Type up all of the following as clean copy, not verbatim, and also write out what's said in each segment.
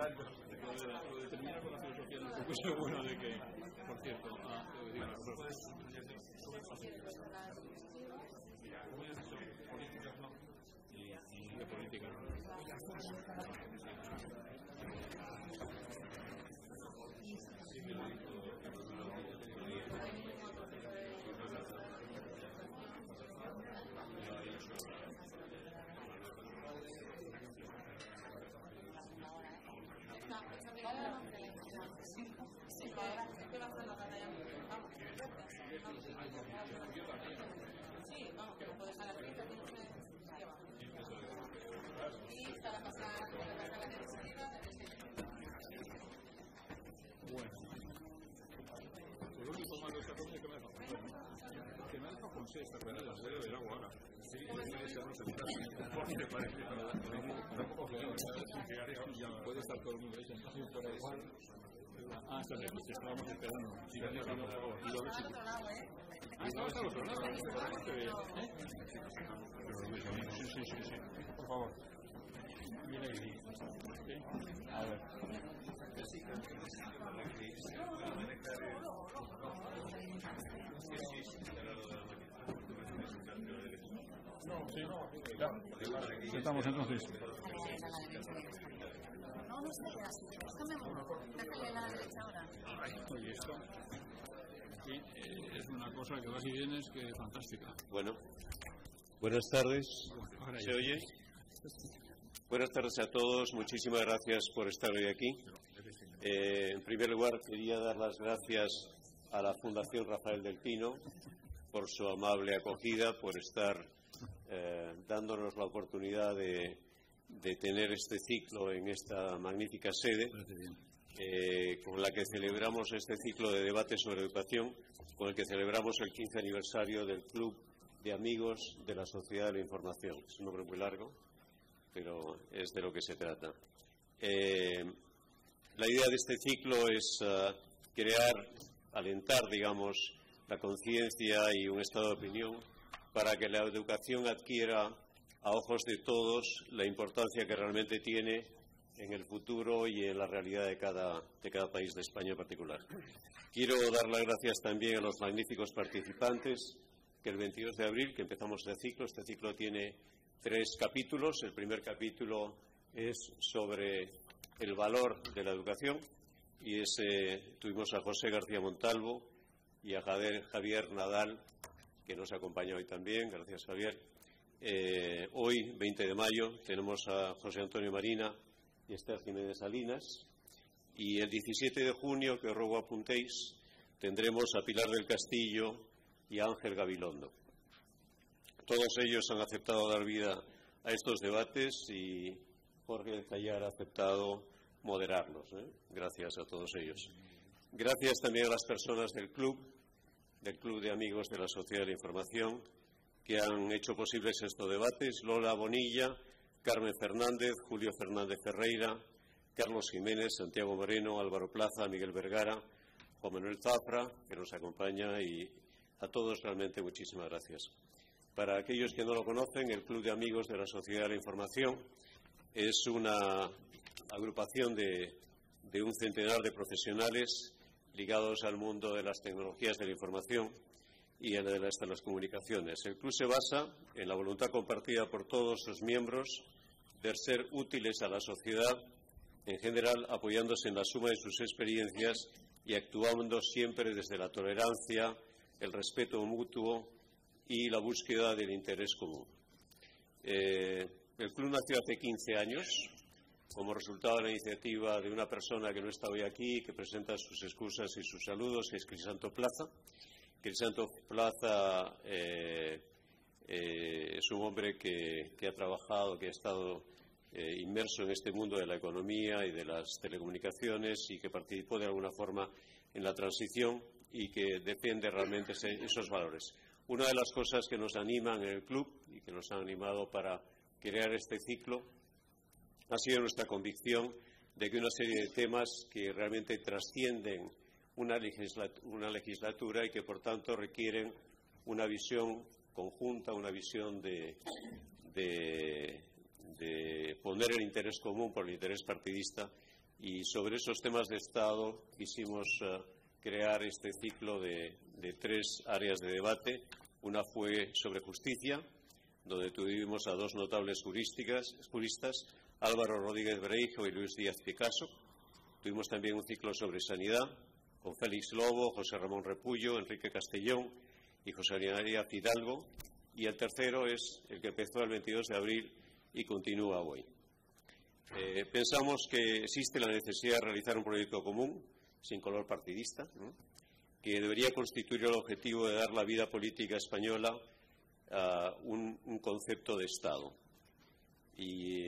tal, pero terminar con la filosofía no es mucho bueno de que, por cierto, por favor. Mira aquí. A ver. Sí, estamos entonces. No, no sé, déjame la derecha ahora. Oye, esto sí, es una cosa que vas y vienes que es fantástica. Bueno, buenas tardes. ¿Se oye? Buenas tardes a todos. Muchísimas gracias por estar hoy aquí. En primer lugar, quería dar las gracias a la Fundación Rafael del Pino por su amable acogida, por estar dándonos la oportunidad de tener este ciclo en esta magnífica sede con la que celebramos este ciclo de debate sobre educación, con el que celebramos el 15 aniversario del Club de Amigos de la Sociedad de la Información. Es un nombre muy largo, pero es de lo que se trata. La idea de este ciclo es alentar, digamos, la conciencia y un estado de opinión para que la educación adquiera a ojos de todos la importancia que realmente tiene en el futuro y en la realidad de cada país, de España en particular. Quiero dar las gracias también a los magníficos participantes que el 22 de abril, que empezamos este ciclo tiene 3 capítulos. El primer capítulo es sobre el valor de la educación y tuvimos a José García Montalvo y a Javier Nadal, que nos acompaña hoy también. Gracias, Javier. Hoy, 20 de mayo, tenemos a José Antonio Marina y Esther Giménez Salinas. Y el 17 de junio, que os ruego apuntéis, tendremos a Pilar del Castillo y a Ángel Gabilondo. Todos ellos han aceptado dar vida a estos debates y Jorge Dezcallar ha aceptado moderarlos, ¿eh? Gracias a todos ellos. Gracias también a las personas del Club de Amigos de la Sociedad de la Información, que han hecho posibles estos debates: Lola Bonilla, Carmen Fernández, Julio Fernández Ferreira, Carlos Jiménez, Santiago Moreno, Álvaro Plaza, Miguel Vergara, Juan Manuel Zafra, que nos acompaña, y a todos realmente muchísimas gracias. Para aquellos que no lo conocen, el Club de Amigos de la Sociedad de la Información es una agrupación de un centenar de profesionales ligados al mundo de las tecnologías de la información y en el de las comunicaciones. El club se basa en la voluntad compartida por todos sus miembros de ser útiles a la sociedad en general, apoyándose en la suma de sus experiencias y actuando siempre desde la tolerancia, el respeto mutuo y la búsqueda del interés común. El club nació hace 15 años como resultado de la iniciativa de una persona que no está hoy aquí y que presenta sus excusas y sus saludos, que es Crisanto Plaza. Crisanto Plaza es un hombre que ha trabajado, que ha estado inmerso en este mundo de la economía y de las telecomunicaciones y que participó de alguna forma en la transición y que defiende realmente esos valores. Una de las cosas que nos animan en el club y que nos han animado para crear este ciclo ha sido nuestra convicción de que una serie de temas que realmente trascienden una legislatura y que, por tanto, requieren una visión conjunta, una visión de poner el interés común por el interés partidista, Y sobre esos temas de Estado quisimos crear este ciclo de tres áreas de debate. Una fue sobre justicia, donde tuvimos a dos notables juristas, Álvaro Rodríguez Breijo y Luis Díaz Picasso. Tuvimos también un ciclo sobre sanidad, con Félix Lobo, José Ramón Repullo, Enrique Castellón y José María Fidalgo. Y el tercero es el que empezó el 22 de abril y continúa hoy. Pensamos que existe la necesidad de realizar un proyecto común, sin color partidista, ¿no?, que debería constituir el objetivo de dar la vida política española a un concepto de Estado. Y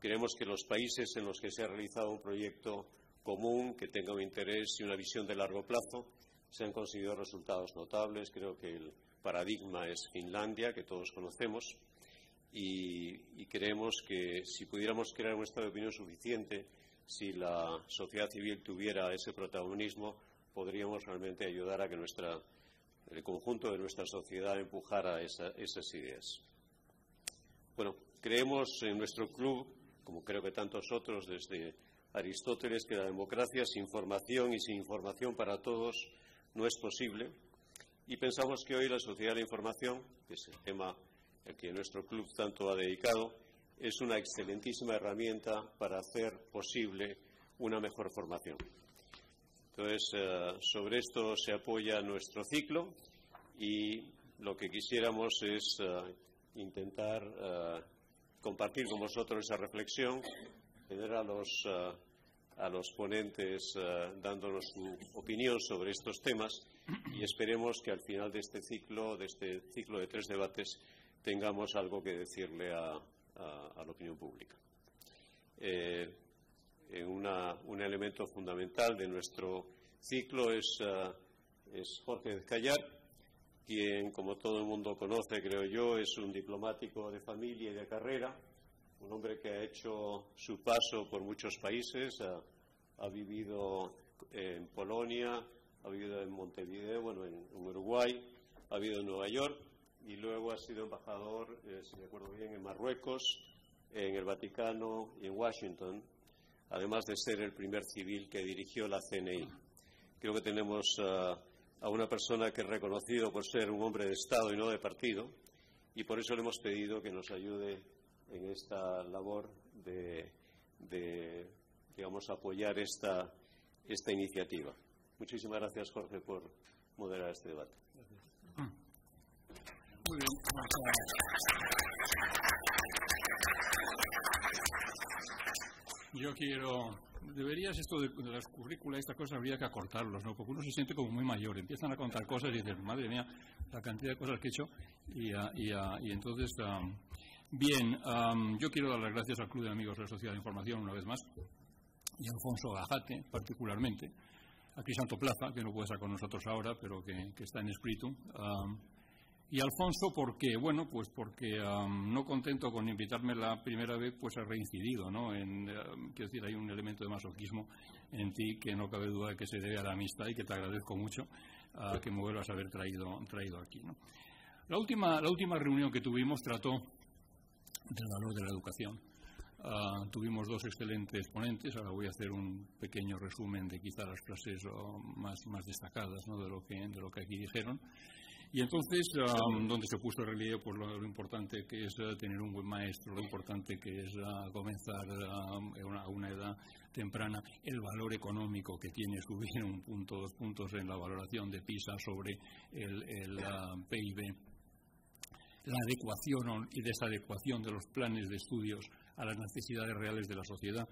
creemos que los países en los que se ha realizado un proyecto común, que tenga un interés y una visión de largo plazo, se han conseguido resultados notables. Creo que el paradigma es Finlandia, que todos conocemos, y creemos que si pudiéramos crear un estado de opinión suficiente, si la sociedad civil tuviera ese protagonismo, podríamos realmente ayudar a que el conjunto de nuestra sociedad empujara esas ideas. Bueno, creemos en nuestro club, como creo que tantos otros desde Aristóteles, que la democracia sin formación y sin información para todos no es posible, y pensamos que hoy la sociedad de la información, que es el tema al que nuestro club tanto ha dedicado, es una excelentísima herramienta para hacer posible una mejor formación. Entonces, sobre esto se apoya nuestro ciclo, y lo que quisiéramos es intentar compartir con vosotros esa reflexión, tener a los ponentes dándonos su opinión sobre estos temas, y esperemos que al final de este ciclo de tres debates tengamos algo que decirle a la opinión pública. Un elemento fundamental de nuestro ciclo es Jorge Dezcallar, quien, como todo el mundo conoce, creo yo, es un diplomático de familia y de carrera, un hombre que ha hecho su paso por muchos países, ha vivido en Polonia, ha vivido en Montevideo, bueno, en Uruguay, ha vivido en Nueva York, y luego ha sido embajador, si me acuerdo bien, en Marruecos, en el Vaticano y en Washington, además de ser el primer civil que dirigió la CNI. Creo que tenemos a una persona que es reconocido por ser un hombre de Estado y no de partido, y por eso le hemos pedido que nos ayude en esta labor de digamos, apoyar esta iniciativa. Muchísimas gracias, Jorge, por moderar este debate. Gracias. Muy bien. Yo quiero... Deberías esto de las currículas, esta cosa habría que acortarlos, ¿no? Porque uno se siente como muy mayor, empiezan a contar cosas y dicen, madre mía, la cantidad de cosas que he hecho. Y entonces... Bien, yo quiero dar las gracias al Club de Amigos de la Sociedad de la Información una vez más, y a Alfonso Agajate particularmente, a Crisanto Plaza, que no puede estar con nosotros ahora, pero que está en espíritu. Y Alfonso porque, bueno, pues porque no contento con invitarme la primera vez, pues ha reincidido, ¿no? Quiero decir, hay un elemento de masoquismo en ti que no cabe duda que se debe a la amistad, y que te agradezco mucho que me vuelvas a haber traído aquí, ¿no? La última reunión que tuvimos trató del valor de la educación. Tuvimos dos excelentes ponentes. Ahora voy a hacer un pequeño resumen de quizá las frases más destacadas, ¿no?, de lo que aquí dijeron. Y entonces, donde se puso en relieve pues, lo importante que es tener un buen maestro, lo importante que es comenzar a una edad temprana, el valor económico que tiene subir un punto, 2 puntos en la valoración de PISA sobre el PIB, la adecuación y desadecuación de los planes de estudios a las necesidades reales de la sociedad.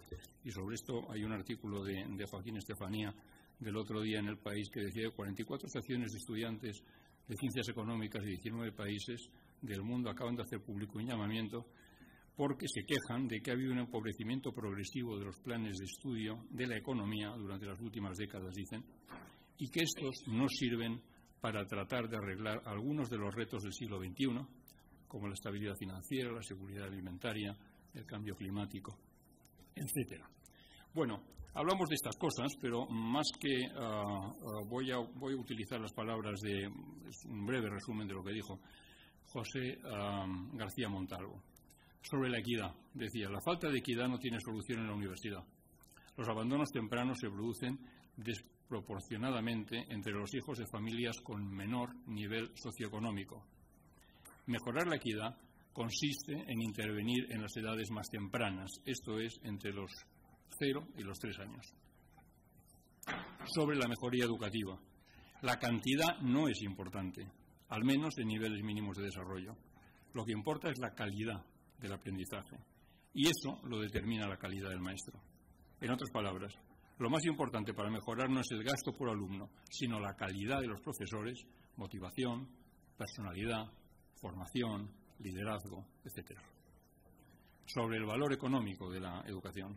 Y sobre esto hay un artículo de Joaquín Estefanía del otro día en El País que decía 44 estaciones de estudiantes de ciencias económicas de 19 países del mundo acaban de hacer público un llamamiento porque se quejan de que ha habido un empobrecimiento progresivo de los planes de estudio de la economía durante las últimas décadas, dicen, y que estos no sirven para tratar de arreglar algunos de los retos del siglo XXI, como la estabilidad financiera, la seguridad alimentaria, el cambio climático, etc. Bueno, hablamos de estas cosas, pero más que voy a utilizar las palabras de un breve resumen de lo que dijo José García Montalvo. Sobre la equidad, decía, la falta de equidad no tiene solución en la universidad. los abandonos tempranos se producen desproporcionadamente entre los hijos de familias con menor nivel socioeconómico. Mejorar la equidad consiste en intervenir en las edades más tempranas, esto es, entre los 0 y los 3 años. Sobre la mejoría educativa, la cantidad no es importante, al menos en niveles mínimos de desarrollo. Lo que importa es la calidad del aprendizaje, y eso lo determina la calidad del maestro. En otras palabras, lo más importante para mejorar no es el gasto por alumno, sino la calidad de los profesores, motivación, personalidad, formación, liderazgo, etc. Sobre el valor económico de la educación.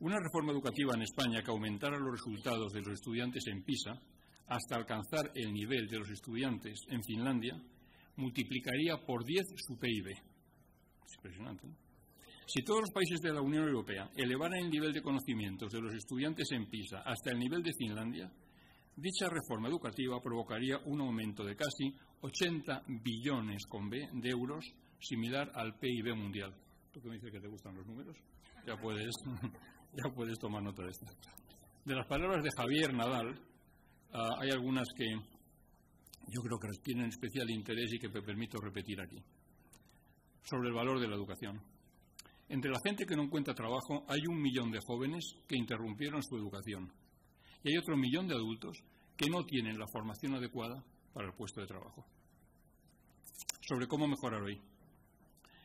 Una reforma educativa en España que aumentara los resultados de los estudiantes en PISA hasta alcanzar el nivel de los estudiantes en Finlandia multiplicaría por 10 su PIB. Es impresionante, ¿no? Si todos los países de la Unión Europea elevaran el nivel de conocimientos de los estudiantes en PISA hasta el nivel de Finlandia, dicha reforma educativa provocaría un aumento de casi 80 billones con B de euros, similar al PIB mundial. ¿Tú qué me dices que te gustan los números? Ya puedes tomar nota de esto. De las palabras de Javier Nadal, hay algunas que yo creo que tienen especial interés y que me permito repetir aquí. Sobre el valor de la educación. Entre la gente que no encuentra trabajo hay 1 millón de jóvenes que interrumpieron su educación y hay otro 1 millón de adultos que no tienen la formación adecuada para el puesto de trabajo. Sobre cómo mejorar hoy.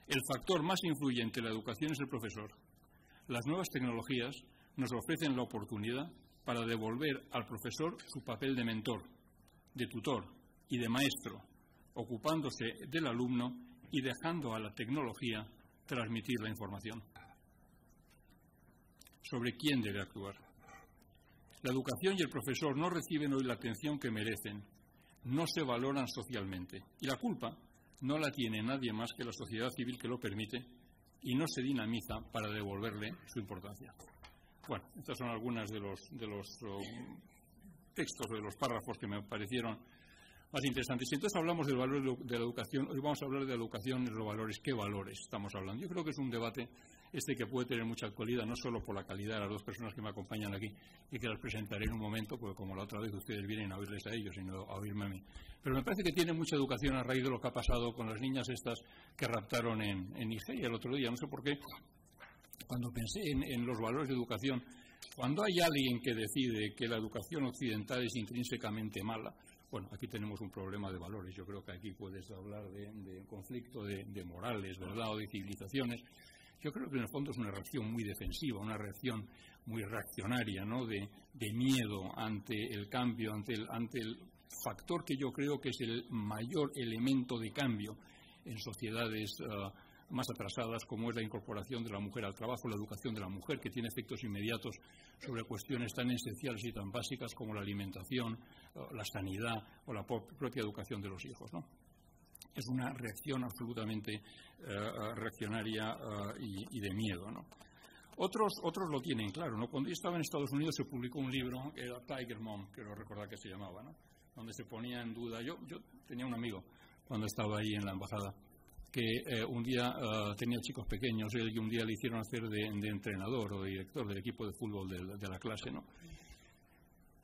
El factor más influyente en la educación es el profesor. Las nuevas tecnologías nos ofrecen la oportunidad para devolver al profesor su papel de mentor, de tutor y de maestro, ocupándose del alumno y dejando a la tecnología transmitir la información. Sobre quién debe actuar. La educación y el profesor no reciben hoy la atención que merecen, no se valoran socialmente y la culpa no la tiene nadie más que la sociedad civil que lo permite y no se dinamiza para devolverle su importancia. Bueno, estas son algunas de los textos, de los párrafos que me parecieron más interesantes. Si entonces hablamos del valor de la educación, hoy vamos a hablar de la educación y los valores. ¿Qué valores estamos hablando? Yo creo que es un debate que puede tener mucha actualidad, no solo por la calidad de las dos personas que me acompañan aquí y que las presentaré en un momento, porque como la otra vez ustedes vienen a oírles a ellos y no a oírme a mí. Pero me parece que tiene mucha educación a raíz de lo que ha pasado con las niñas estas que raptaron en Nigeria el otro día. No sé por qué, cuando pensé en los valores de educación, cuando hay alguien que decide que la educación occidental es intrínsecamente mala, bueno, aquí tenemos un problema de valores. Yo creo que aquí puedes hablar de conflicto de morales, ¿verdad?, o de civilizaciones. Yo creo que en el fondo es una reacción muy defensiva, una reacción muy reaccionaria, ¿no?, de miedo ante el cambio, ante el factor que yo creo que es el mayor elemento de cambio en sociedades más atrasadas, como es la incorporación de la mujer al trabajo, la educación de la mujer, que tiene efectos inmediatos sobre cuestiones tan esenciales y tan básicas como la alimentación, la sanidad o la propia educación de los hijos, ¿no? Es una reacción absolutamente reaccionaria y de miedo, ¿no? Otros lo tienen claro, ¿no? Cuando yo estaba en Estados Unidos se publicó un libro, que era Tiger Mom, que no recordaba que se llamaba, ¿no?, donde se ponía en duda. Yo tenía un amigo cuando estaba ahí en la embajada, que un día tenía chicos pequeños, él que un día le hicieron hacer de entrenador o de director del equipo de fútbol de la clase, ¿no?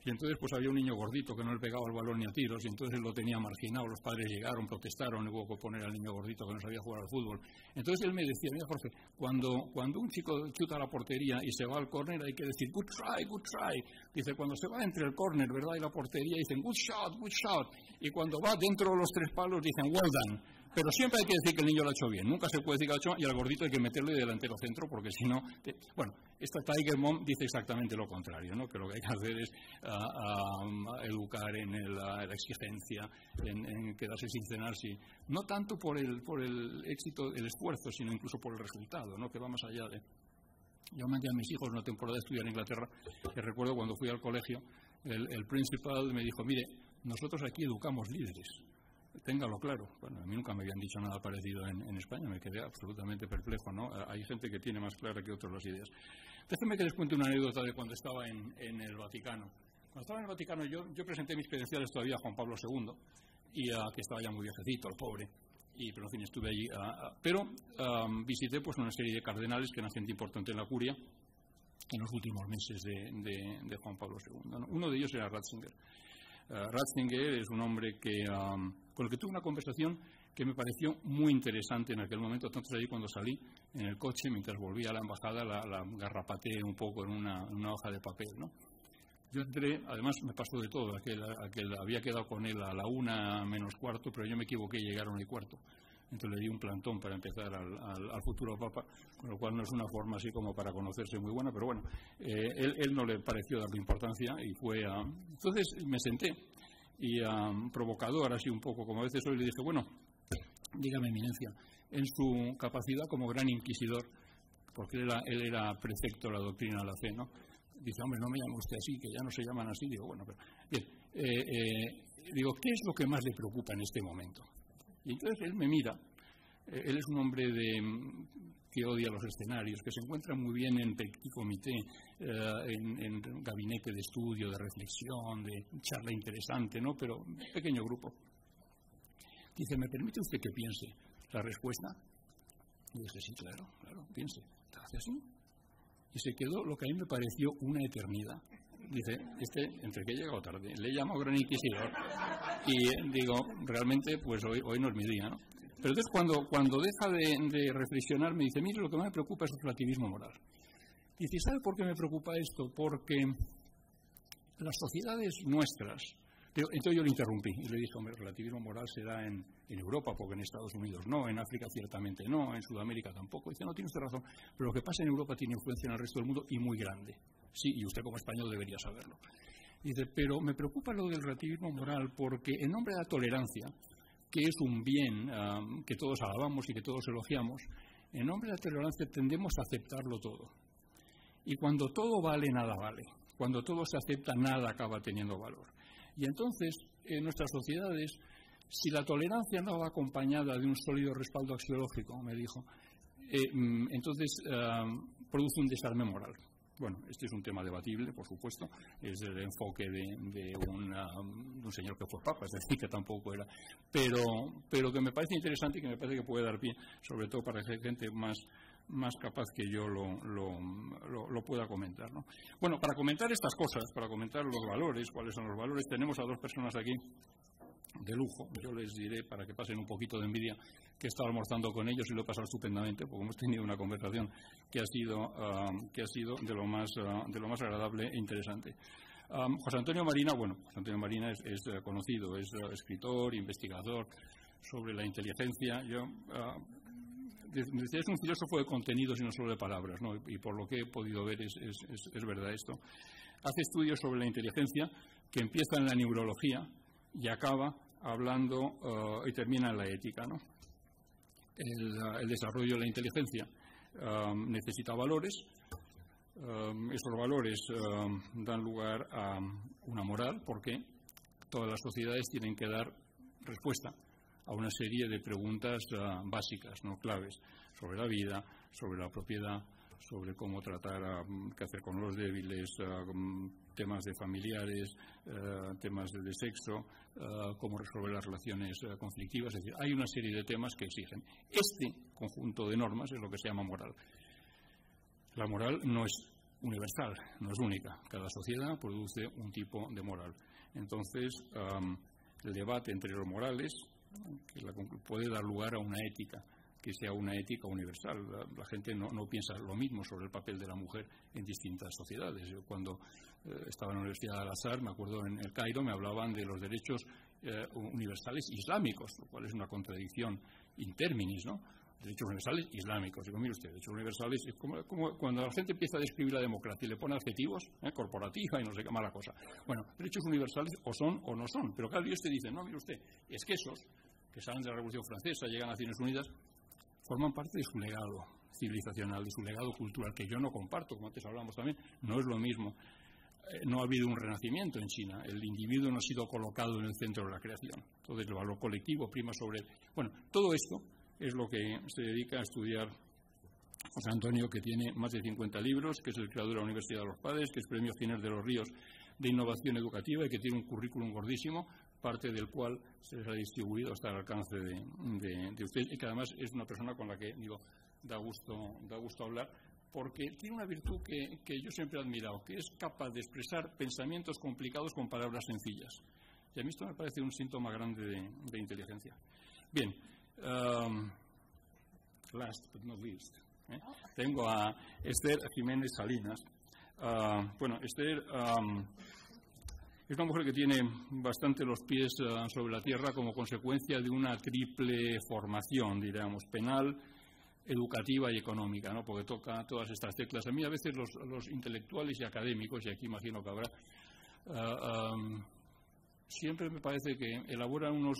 Y entonces pues había un niño gordito que no le pegaba el balón ni a tiros, y entonces él lo tenía marginado. Los padres llegaron, protestaron, hubo que poner al niño gordito que no sabía jugar al fútbol. Entonces él me decía: mira, Jorge, cuando un chico chuta a la portería y se va al córner hay que decir good try, good try. Dice, cuando se va entre el córner, ¿verdad?, y la portería dicen good shot, good shot. Y cuando va dentro de los 3 palos dicen well done. Pero siempre hay que decir que el niño lo ha hecho bien. Nunca se puede decir que lo ha hecho mal, y al gordito hay que meterlo de delantero centro, porque si no... Bueno, esta Tiger Mom dice exactamente lo contrario, ¿no?, que lo que hay que hacer es educar en la exigencia, en quedarse sin cenar, sí. No tanto por el éxito, el esfuerzo, sino incluso por el resultado, ¿no?, que va más allá de... Yo mandé a mis hijos una temporada de estudiar en Inglaterra, que recuerdo cuando fui al colegio, el principal me dijo: mire, nosotros aquí educamos líderes. Téngalo claro. Bueno, a mí nunca me habían dicho nada parecido en España, me quedé absolutamente perplejo, ¿no? Hay gente que tiene más clara que otros las ideas. Déjenme que les cuente una anécdota de cuando estaba en el Vaticano. Cuando estaba en el Vaticano yo presenté mis credenciales todavía a Juan Pablo II, y que estaba ya muy viejecito, el pobre, y, pero en fin, estuve allí. Pero visité pues una serie de cardenales que eran gente importante en la curia, en los últimos meses de Juan Pablo II, ¿no? Uno de ellos era Ratzinger. Ratzinger es un hombre que, con el que tuve una conversación que me pareció muy interesante en aquel momento. Entonces, ahí cuando salí en el coche, mientras volvía a la embajada, la garrapateé un poco en una hoja de papel, ¿no? Yo entré, además me pasó de todo, aquel había quedado con él a la 1:45, pero yo me equivoqué y llegaron a 1:15. Entonces le di un plantón para empezar al futuro Papa, con lo cual no es una forma así como para conocerse muy buena, pero bueno, él no le pareció darle importancia y fue a... Entonces me senté y provocador, así un poco como a veces hoy, le dije, bueno, dígame, Eminencia, en su capacidad como gran inquisidor, porque él era prefecto de la doctrina de la fe, ¿no? Dice, hombre, no me llame usted así, que ya no se llaman así. Digo, bueno, pero bien. Digo, ¿qué es lo que más le preocupa en este momento? Y entonces él me mira. Él es un hombre que odia los escenarios, que se encuentra muy bien en petit comité, en gabinete de estudio, de reflexión, de charla interesante, ¿no? Pero un pequeño grupo. Dice, ¿me permite usted que piense la respuesta? Y dije, sí, claro, claro, piense. ¿Te hace así? Y se quedó lo que a mí me pareció una eternidad. Dice, entre que he llegado tarde, le llamo gran inquisidor. Y digo, realmente, pues hoy no es mi día, ¿no? Pero entonces cuando deja de reflexionar, me dice, mire, lo que más me preocupa es el relativismo moral. Dice, ¿sabe por qué me preocupa esto? Porque las sociedades nuestras... Entonces yo le interrumpí y le dije, hombre, el relativismo moral se da en Europa, porque en Estados Unidos no, en África ciertamente no, en Sudamérica tampoco. Dice, no, tiene usted razón, pero lo que pasa en Europa tiene influencia en el resto del mundo y muy grande. Sí, y usted como español debería saberlo. Dice, pero me preocupa lo del relativismo moral porque en nombre de la tolerancia, que es un bien que todos alabamos y que todos elogiamos, en nombre de la tolerancia tendemos a aceptarlo todo. Y cuando todo vale, nada vale. Cuando todo se acepta, nada acaba teniendo valor. Y entonces, en nuestras sociedades, si la tolerancia no va acompañada de un sólido respaldo axiológico, me dijo, entonces produce un desarme moral. Bueno, este es un tema debatible, por supuesto, es el enfoque de un señor que fue papa, es decir, que tampoco era, pero que me parece interesante y que me parece que puede dar pie, sobre todo para gente más capaz que yo lo pueda comentar, ¿no? Bueno, para comentar estas cosas, para comentar los valores, cuáles son los valores, tenemos a dos personas aquí de lujo. Yo les diré, para que pasen un poquito de envidia, que he estado almorzando con ellos y lo he pasado estupendamente, porque hemos tenido una conversación que ha sido de lo más agradable e interesante. José Antonio Marina, bueno, José Antonio Marina es conocido, es escritor, investigador sobre la inteligencia. Yo... es un filósofo de contenidos y no solo de palabras, ¿no? Y por lo que he podido ver es verdad esto. Hace estudios sobre la inteligencia que empieza en la neurología y acaba hablando y termina en la ética, ¿no? El desarrollo de la inteligencia necesita valores. Esos valores dan lugar a una moral, porque todas las sociedades tienen que dar respuesta a una serie de preguntas básicas, no claves, sobre la vida, sobre la propiedad, sobre cómo tratar, qué hacer con los débiles, temas de familiares, temas de sexo, cómo resolver las relaciones conflictivas. Es decir, hay una serie de temas que exigen. Este conjunto de normas es lo que se llama moral. La moral no es universal, no es única. Cada sociedad produce un tipo de moral. Entonces, el debate entre los morales puede dar lugar a una ética que sea una ética universal. La gente no piensa lo mismo sobre el papel de la mujer en distintas sociedades. Yo cuando estaba en la Universidad de Al-Azhar, me acuerdo, en el Cairo me hablaban de los derechos universales islámicos, lo cual es una contradicción in terminis, ¿no? Derechos universales islámicos. Digo, mire usted, derechos universales es como cuando la gente empieza a describir la democracia y le pone adjetivos, corporativa y no sé qué mala cosa. Bueno, derechos universales o son o no son. Pero cada día usted dice, no, mire usted, es que esos que salen de la Revolución Francesa, llegan a Naciones Unidas, forman parte de su legado civilizacional, de su legado cultural, que yo no comparto, como antes hablábamos también, no es lo mismo. No ha habido un renacimiento en China, el individuo no ha sido colocado en el centro de la creación. Entonces, el valor colectivo prima sobre él. Bueno, todo esto es lo que se dedica a estudiar José Antonio, que tiene más de 50 libros, que es el creador de la Universidad de los Padres, que es Premio Ginés de los Ríos de Innovación Educativa y que tiene un currículum gordísimo, parte del cual se les ha distribuido hasta el alcance de ustedes, y que además es una persona con la que, digo, da gusto hablar, porque tiene una virtud que yo siempre he admirado, que es capaz de expresar pensamientos complicados con palabras sencillas. Y a mí esto me parece un síntoma grande de inteligencia. Bien, last but not least, tengo a Esther Giménez Salinas. Bueno, Esther es una mujer que tiene bastante los pies sobre la tierra como consecuencia de una triple formación, diríamos, penal, educativa y económica, ¿no? Porque toca todas estas teclas. A mí a veces los intelectuales y académicos, y aquí imagino que habrá, siempre me parece que elaboran unos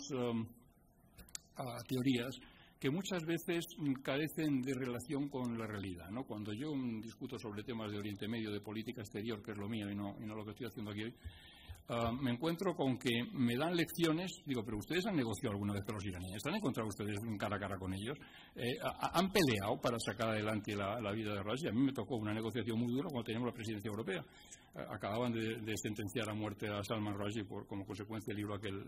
teorías que muchas veces carecen de relación con la realidad, ¿no? Cuando yo discuto sobre temas de Oriente Medio, de política exterior, que es lo mío y no lo que estoy haciendo aquí hoy, me encuentro con que me dan lecciones. Digo, pero ustedes han negociado alguna vez con los iraníes, ¿han encontrado ustedes un cara a cara con ellos? ¿Han peleado para sacar adelante la vida de Rusia? A mí me tocó una negociación muy dura cuando teníamos la presidencia europea. Acababan de sentenciar a muerte a Salman Rushdie como consecuencia del libro aquel.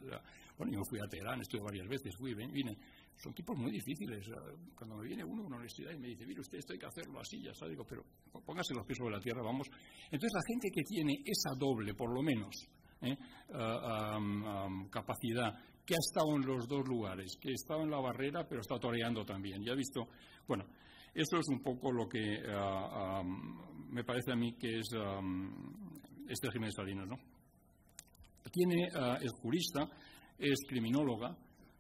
Bueno, yo fui a Teherán, estuve varias veces, vine. Son tipos muy difíciles. Cuando me viene uno a una universidad y me dice, mire usted, esto hay que hacerlo así, ya sabe, digo, pero póngase los pies sobre la tierra, vamos. Entonces la gente que tiene esa doble, por lo menos, capacidad, que ha estado en los dos lugares, que ha estado en la barrera pero está toreando también, ya ha visto. Bueno, eso es un poco lo que me parece a mí que es Esther Giménez Salinas, ¿no? Es jurista, es criminóloga,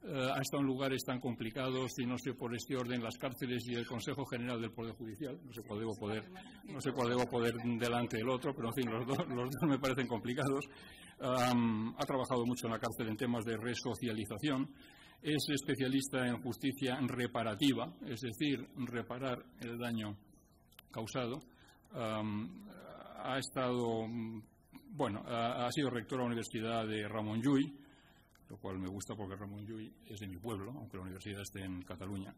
ha estado en lugares tan complicados, y no sé por este orden, las cárceles y el Consejo General del Poder Judicial. No sé cuál debo poder delante del otro, pero en fin, los dos me parecen complicados. Ha trabajado mucho en la cárcel en temas de resocialización. Es especialista en justicia reparativa, es decir, reparar el daño causado. Ha sido rector de la Universidad de Ramón Llull, lo cual me gusta porque Ramón Llull es de mi pueblo, aunque la universidad esté en Cataluña,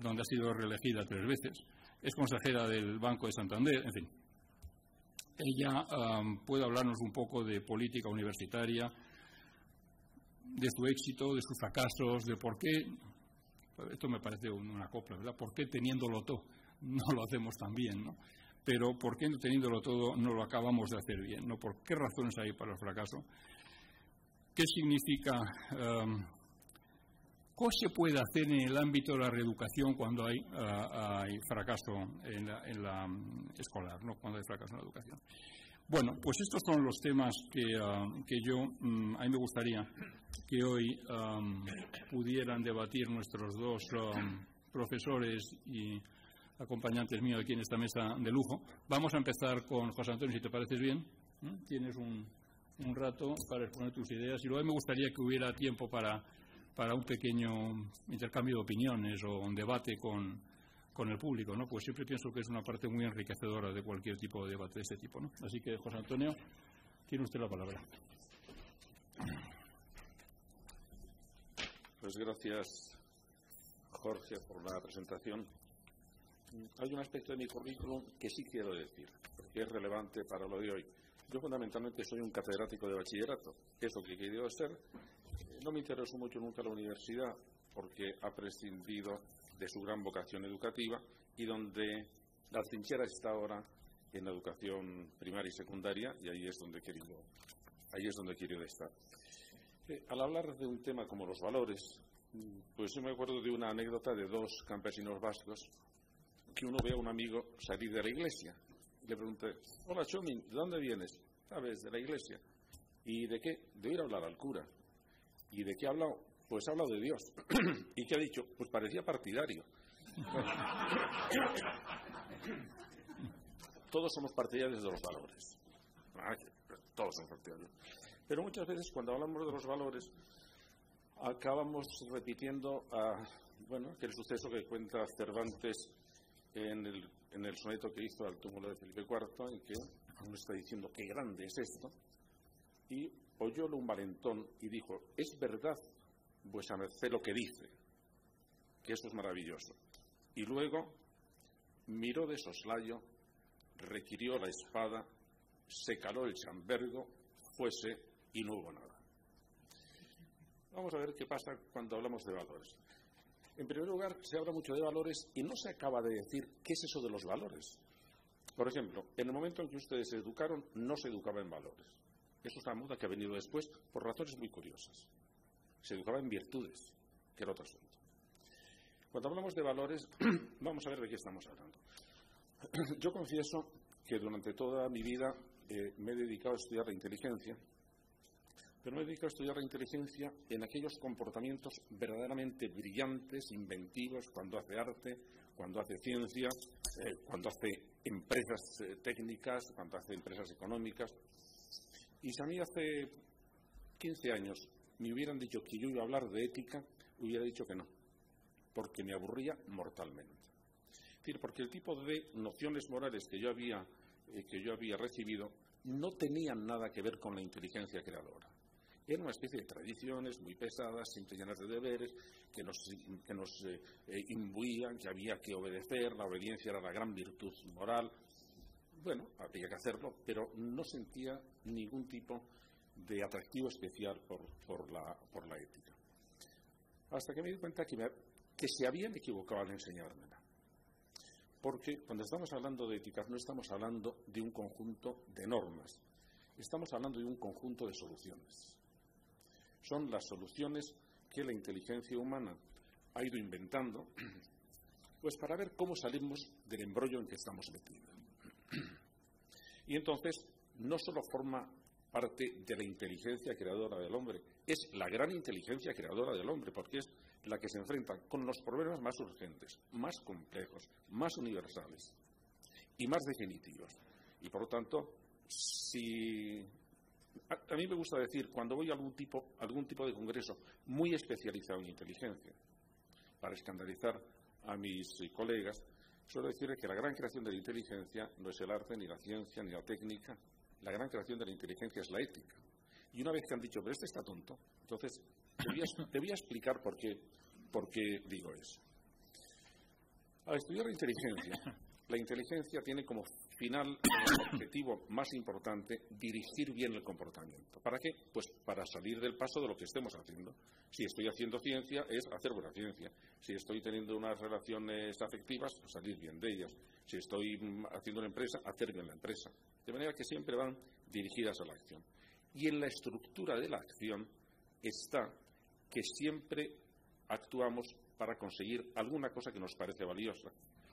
donde ha sido reelegida 3 veces. Es consejera del Banco de Santander, en fin. Ella puede hablarnos un poco de política universitaria, de su éxito, de sus fracasos, de por qué, esto me parece una copla, ¿verdad? ¿Por qué teniéndolo todo no lo hacemos tan bien, ¿no? Pero ¿por qué teniéndolo todo no lo acabamos de hacer bien, ¿no? ¿Por qué razones hay para el fracaso? ¿Qué significa? ¿Qué se puede hacer en el ámbito de la reeducación cuando hay fracaso en la escolar, ¿no? Cuando hay fracaso en la educación. Bueno, pues estos son los temas que a mí me gustaría que hoy pudieran debatir nuestros dos profesores y acompañantes míos aquí en esta mesa de lujo. Vamos a empezar con José Antonio, si te pareces bien. Tienes un rato para exponer tus ideas y luego me gustaría que hubiera tiempo para un pequeño intercambio de opiniones o un debate con el público, ¿no? Pues siempre pienso que es una parte muy enriquecedora de cualquier tipo de debate de este tipo, ¿no? Así que, José Antonio, tiene usted la palabra. Pues gracias, Jorge, por la presentación. Hay un aspecto de mi currículum que sí quiero decir, que es relevante para lo de hoy. Yo fundamentalmente soy un catedrático de bachillerato, que es lo que he querido ser. No me interesó mucho nunca la universidad, porque ha prescindido de su gran vocación educativa y donde la trinchera está ahora en la educación primaria y secundaria, y ahí es donde he querido estar. Al hablar de un tema como los valores, pues yo me acuerdo de una anécdota de 2 campesinos vascos que uno ve a un amigo salir de la iglesia. Le pregunté, hola Chomin, ¿de dónde vienes? ¿Sabes? De la iglesia. ¿Y de qué? De ir a hablar al cura. ¿Y de qué ha hablado? Pues ha hablado de Dios. ¿Y qué ha dicho? Pues parecía partidario. Todos somos partidarios de los valores. Todos somos partidarios. Pero muchas veces cuando hablamos de los valores acabamos repitiendo aquel suceso que cuenta Cervantes en el soneto que hizo al túmulo de Felipe IV, en que uno está diciendo qué grande es esto, y oyólo un valentón y dijo, es verdad, vuesa merced lo que dice, que eso es maravilloso. Y luego miró de soslayo, requirió la espada, se caló el chambergo, fuese y no hubo nada. Vamos a ver qué pasa cuando hablamos de valores. En primer lugar, se habla mucho de valores y no se acaba de decir qué es eso de los valores. Por ejemplo, en el momento en que ustedes se educaron, no se educaba en valores. Eso es una moda que ha venido después por razones muy curiosas. Se educaba en virtudes, que era otro asunto. Cuando hablamos de valores, vamos a ver de qué estamos hablando. Yo confieso que durante toda mi vida me he dedicado a estudiar la inteligencia, pero me he dedicado a estudiar la inteligencia en aquellos comportamientos verdaderamente brillantes, inventivos, cuando hace arte, cuando hace ciencia, cuando hace empresas técnicas, cuando hace empresas económicas. Y si a mí hace 15 años me hubieran dicho que yo iba a hablar de ética, hubiera dicho que no, porque me aburría mortalmente. Es decir, porque el tipo de nociones morales que yo había recibido no tenían nada que ver con la inteligencia creadora. Era una especie de tradiciones muy pesadas, siempre llenas de deberes, que nos imbuían, que había que obedecer, la obediencia era la gran virtud moral. Bueno, había que hacerlo, pero no sentía ningún tipo de atractivo especial por la ética. Hasta que me di cuenta que se habían equivocado al enseñármela. Porque cuando estamos hablando de ética no estamos hablando de un conjunto de normas, estamos hablando de un conjunto de soluciones. Son las soluciones que la inteligencia humana ha ido inventando, pues para ver cómo salimos del embrollo en que estamos metidos. Y entonces, no solo forma parte de la inteligencia creadora del hombre, es la gran inteligencia creadora del hombre, porque es la que se enfrenta con los problemas más urgentes, más complejos, más universales y más definitivos. Y por lo tanto, a mí me gusta decir, cuando voy a algún tipo de congreso muy especializado en inteligencia, para escandalizar a mis colegas, suelo decirles que la gran creación de la inteligencia no es el arte, ni la ciencia, ni la técnica. La gran creación de la inteligencia es la ética. Y una vez que han dicho, pero este está tonto, entonces te voy a explicar por qué digo eso. Al estudiar la inteligencia tiene como final, como objetivo más importante, dirigir bien el comportamiento. ¿Para qué? Pues para salir del paso de lo que estemos haciendo. Si estoy haciendo ciencia, es hacer buena ciencia. Si estoy teniendo unas relaciones afectivas, salir bien de ellas. Si estoy haciendo una empresa, hacer bien la empresa. De manera que siempre van dirigidas a la acción. Y en la estructura de la acción está que siempre actuamos para conseguir alguna cosa que nos parece valiosa.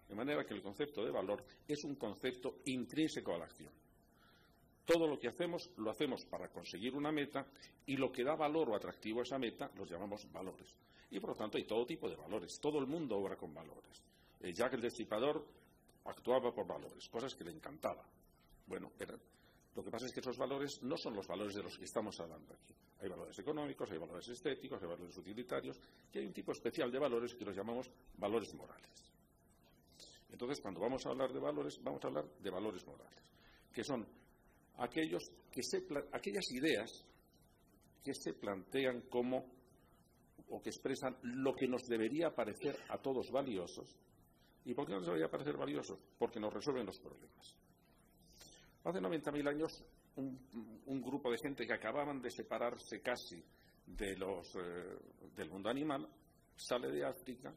De manera que el concepto de valor es un concepto intrínseco a la acción. Todo lo hacemos para conseguir una meta y lo que da valor o atractivo a esa meta los llamamos valores. Y por lo tanto hay todo tipo de valores. Todo el mundo obra con valores. Jack el Destripador actuaba por valores, cosas que le encantaba. Bueno, pero lo que pasa es que esos valores no son los valores de los que estamos hablando aquí. Hay valores económicos, hay valores estéticos, hay valores utilitarios y hay un tipo especial de valores que los llamamos valores morales. Entonces, cuando vamos a hablar de valores, vamos a hablar de valores morales, que son aquellas ideas que se plantean como o que expresan lo que nos debería parecer a todos valiosos. ¿Y por qué nos debería parecer valiosos? Porque nos resuelven los problemas. Hace 90.000 años, un grupo de gente que acababan de separarse casi del mundo animal sale de África,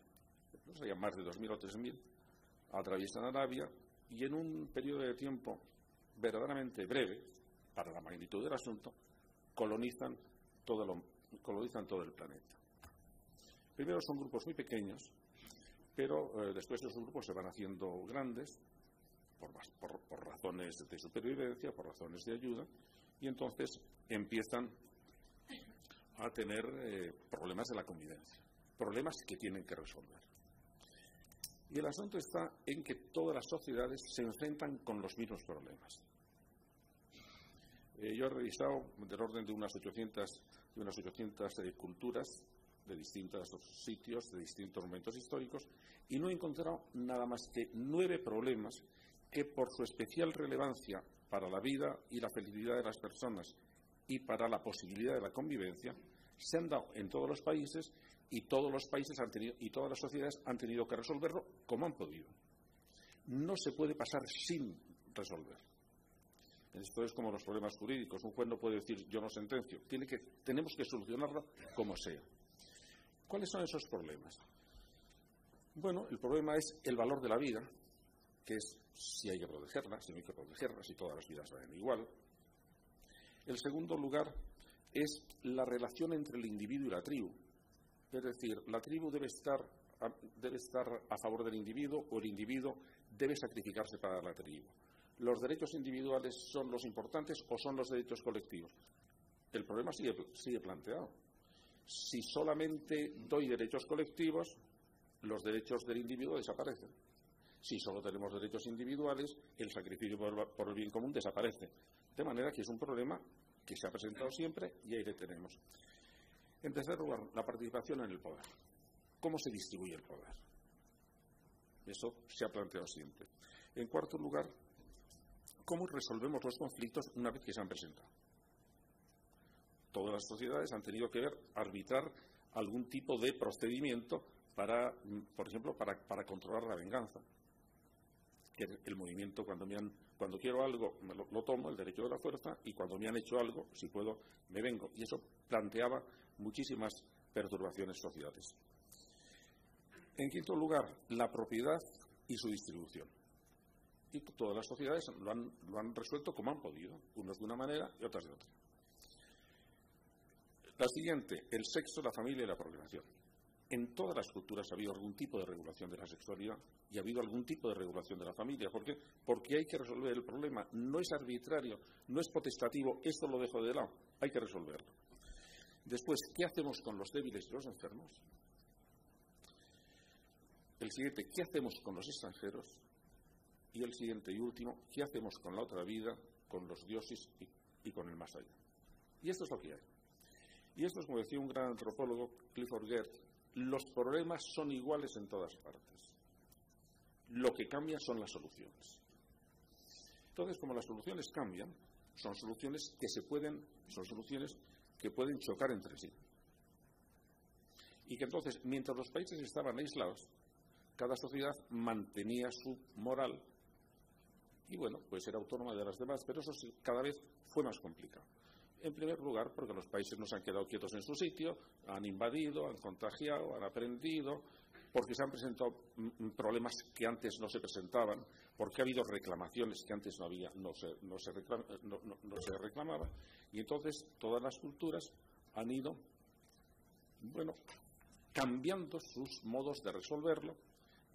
no serían más de 2.000 o 3.000, atraviesan Arabia y en un periodo de tiempo verdaderamente breve, para la magnitud del asunto, colonizan todo el planeta. Primero son grupos muy pequeños, pero después esos grupos se van haciendo grandes, por razones de supervivencia, por razones de ayuda, y entonces empiezan a tener problemas de la convivencia, problemas que tienen que resolver. Y el asunto está en que todas las sociedades se enfrentan con los mismos problemas. Yo he revisado del orden de unas 800 culturas de distintos sitios, de distintos momentos históricos, y no he encontrado nada más que 9 problemas que por su especial relevancia para la vida y la felicidad de las personas y para la posibilidad de la convivencia, se han dado en todos los países y todas las sociedades han tenido que resolverlo como han podido. No se puede pasar sin resolver. Esto es como los problemas jurídicos. Un juez no puede decir yo no sentencio. Tenemos que solucionarlo como sea. ¿Cuáles son esos problemas? Bueno, el problema es el valor de la vida, que es si hay que protegerla, si no hay que protegerla, si todas las vidas valen igual. El segundo lugar es la relación entre el individuo y la tribu. Es decir, la tribu debe estar a favor del individuo o el individuo debe sacrificarse para la tribu. ¿Los derechos individuales son los importantes o son los derechos colectivos? El problema sigue planteado. Si solamente doy derechos colectivos, los derechos del individuo desaparecen. Si solo tenemos derechos individuales, el sacrificio por el bien común desaparece. De manera que es un problema que se ha presentado siempre y ahí le tenemos. En tercer lugar, la participación en el poder. ¿Cómo se distribuye el poder? Eso se ha planteado siempre. En cuarto lugar, ¿cómo resolvemos los conflictos una vez que se han presentado? Todas las sociedades han tenido que arbitrar algún tipo de procedimiento para, por ejemplo, para controlar la venganza. El movimiento, cuando quiero algo, lo tomo, el derecho de la fuerza, y cuando me han hecho algo, si puedo, me vengo. Y eso planteaba muchísimas perturbaciones sociales. En quinto lugar, la propiedad y su distribución. Y todas las sociedades lo han resuelto como han podido, unas de una manera y otras de otra. La siguiente, el sexo, la familia y la procreación. En todas las culturas ha habido algún tipo de regulación de la sexualidad y ha habido algún tipo de regulación de la familia. ¿Por qué? Porque hay que resolver el problema. No es arbitrario, no es potestativo, esto lo dejo de lado, hay que resolverlo. Después, ¿qué hacemos con los débiles y los enfermos? El siguiente, ¿qué hacemos con los extranjeros? Y el siguiente y último, ¿qué hacemos con la otra vida, con los dioses y con el más allá? Y esto es lo que hay. Y esto es, como decía un gran antropólogo, Clifford Geertz, los problemas son iguales en todas partes. Lo que cambia son las soluciones. Entonces, como las soluciones cambian, son soluciones que pueden chocar entre sí. Y que entonces, mientras los países estaban aislados, cada sociedad mantenía su moral y, bueno, pues era autónoma de las demás, pero eso sí, cada vez fue más complicado. En primer lugar, porque los países no se han quedado quietos en su sitio, han invadido, han contagiado, han aprendido, porque se han presentado problemas que antes no se presentaban, porque ha habido reclamaciones que antes no se reclamaba, y entonces todas las culturas han ido, bueno, cambiando sus modos de resolverlo,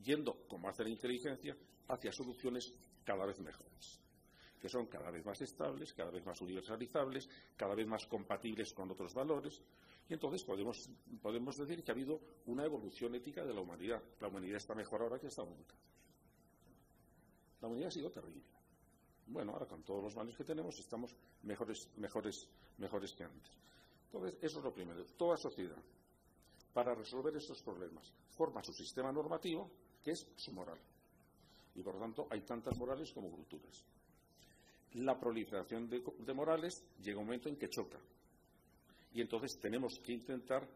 yendo, como hace la inteligencia, hacia soluciones cada vez mejores, que son cada vez más estables, cada vez más universalizables, cada vez más compatibles con otros valores. Y entonces podemos decir que ha habido una evolución ética de la humanidad. La humanidad está mejor ahora que está nunca. La humanidad ha sido terrible. Bueno, ahora con todos los males que tenemos estamos mejores que antes. Entonces, eso es lo primero. Toda sociedad, para resolver estos problemas, forma su sistema normativo, que es su moral. Y por lo tanto, hay tantas morales como culturas. La proliferación de morales llega un momento en que choca. Y entonces tenemos que intentar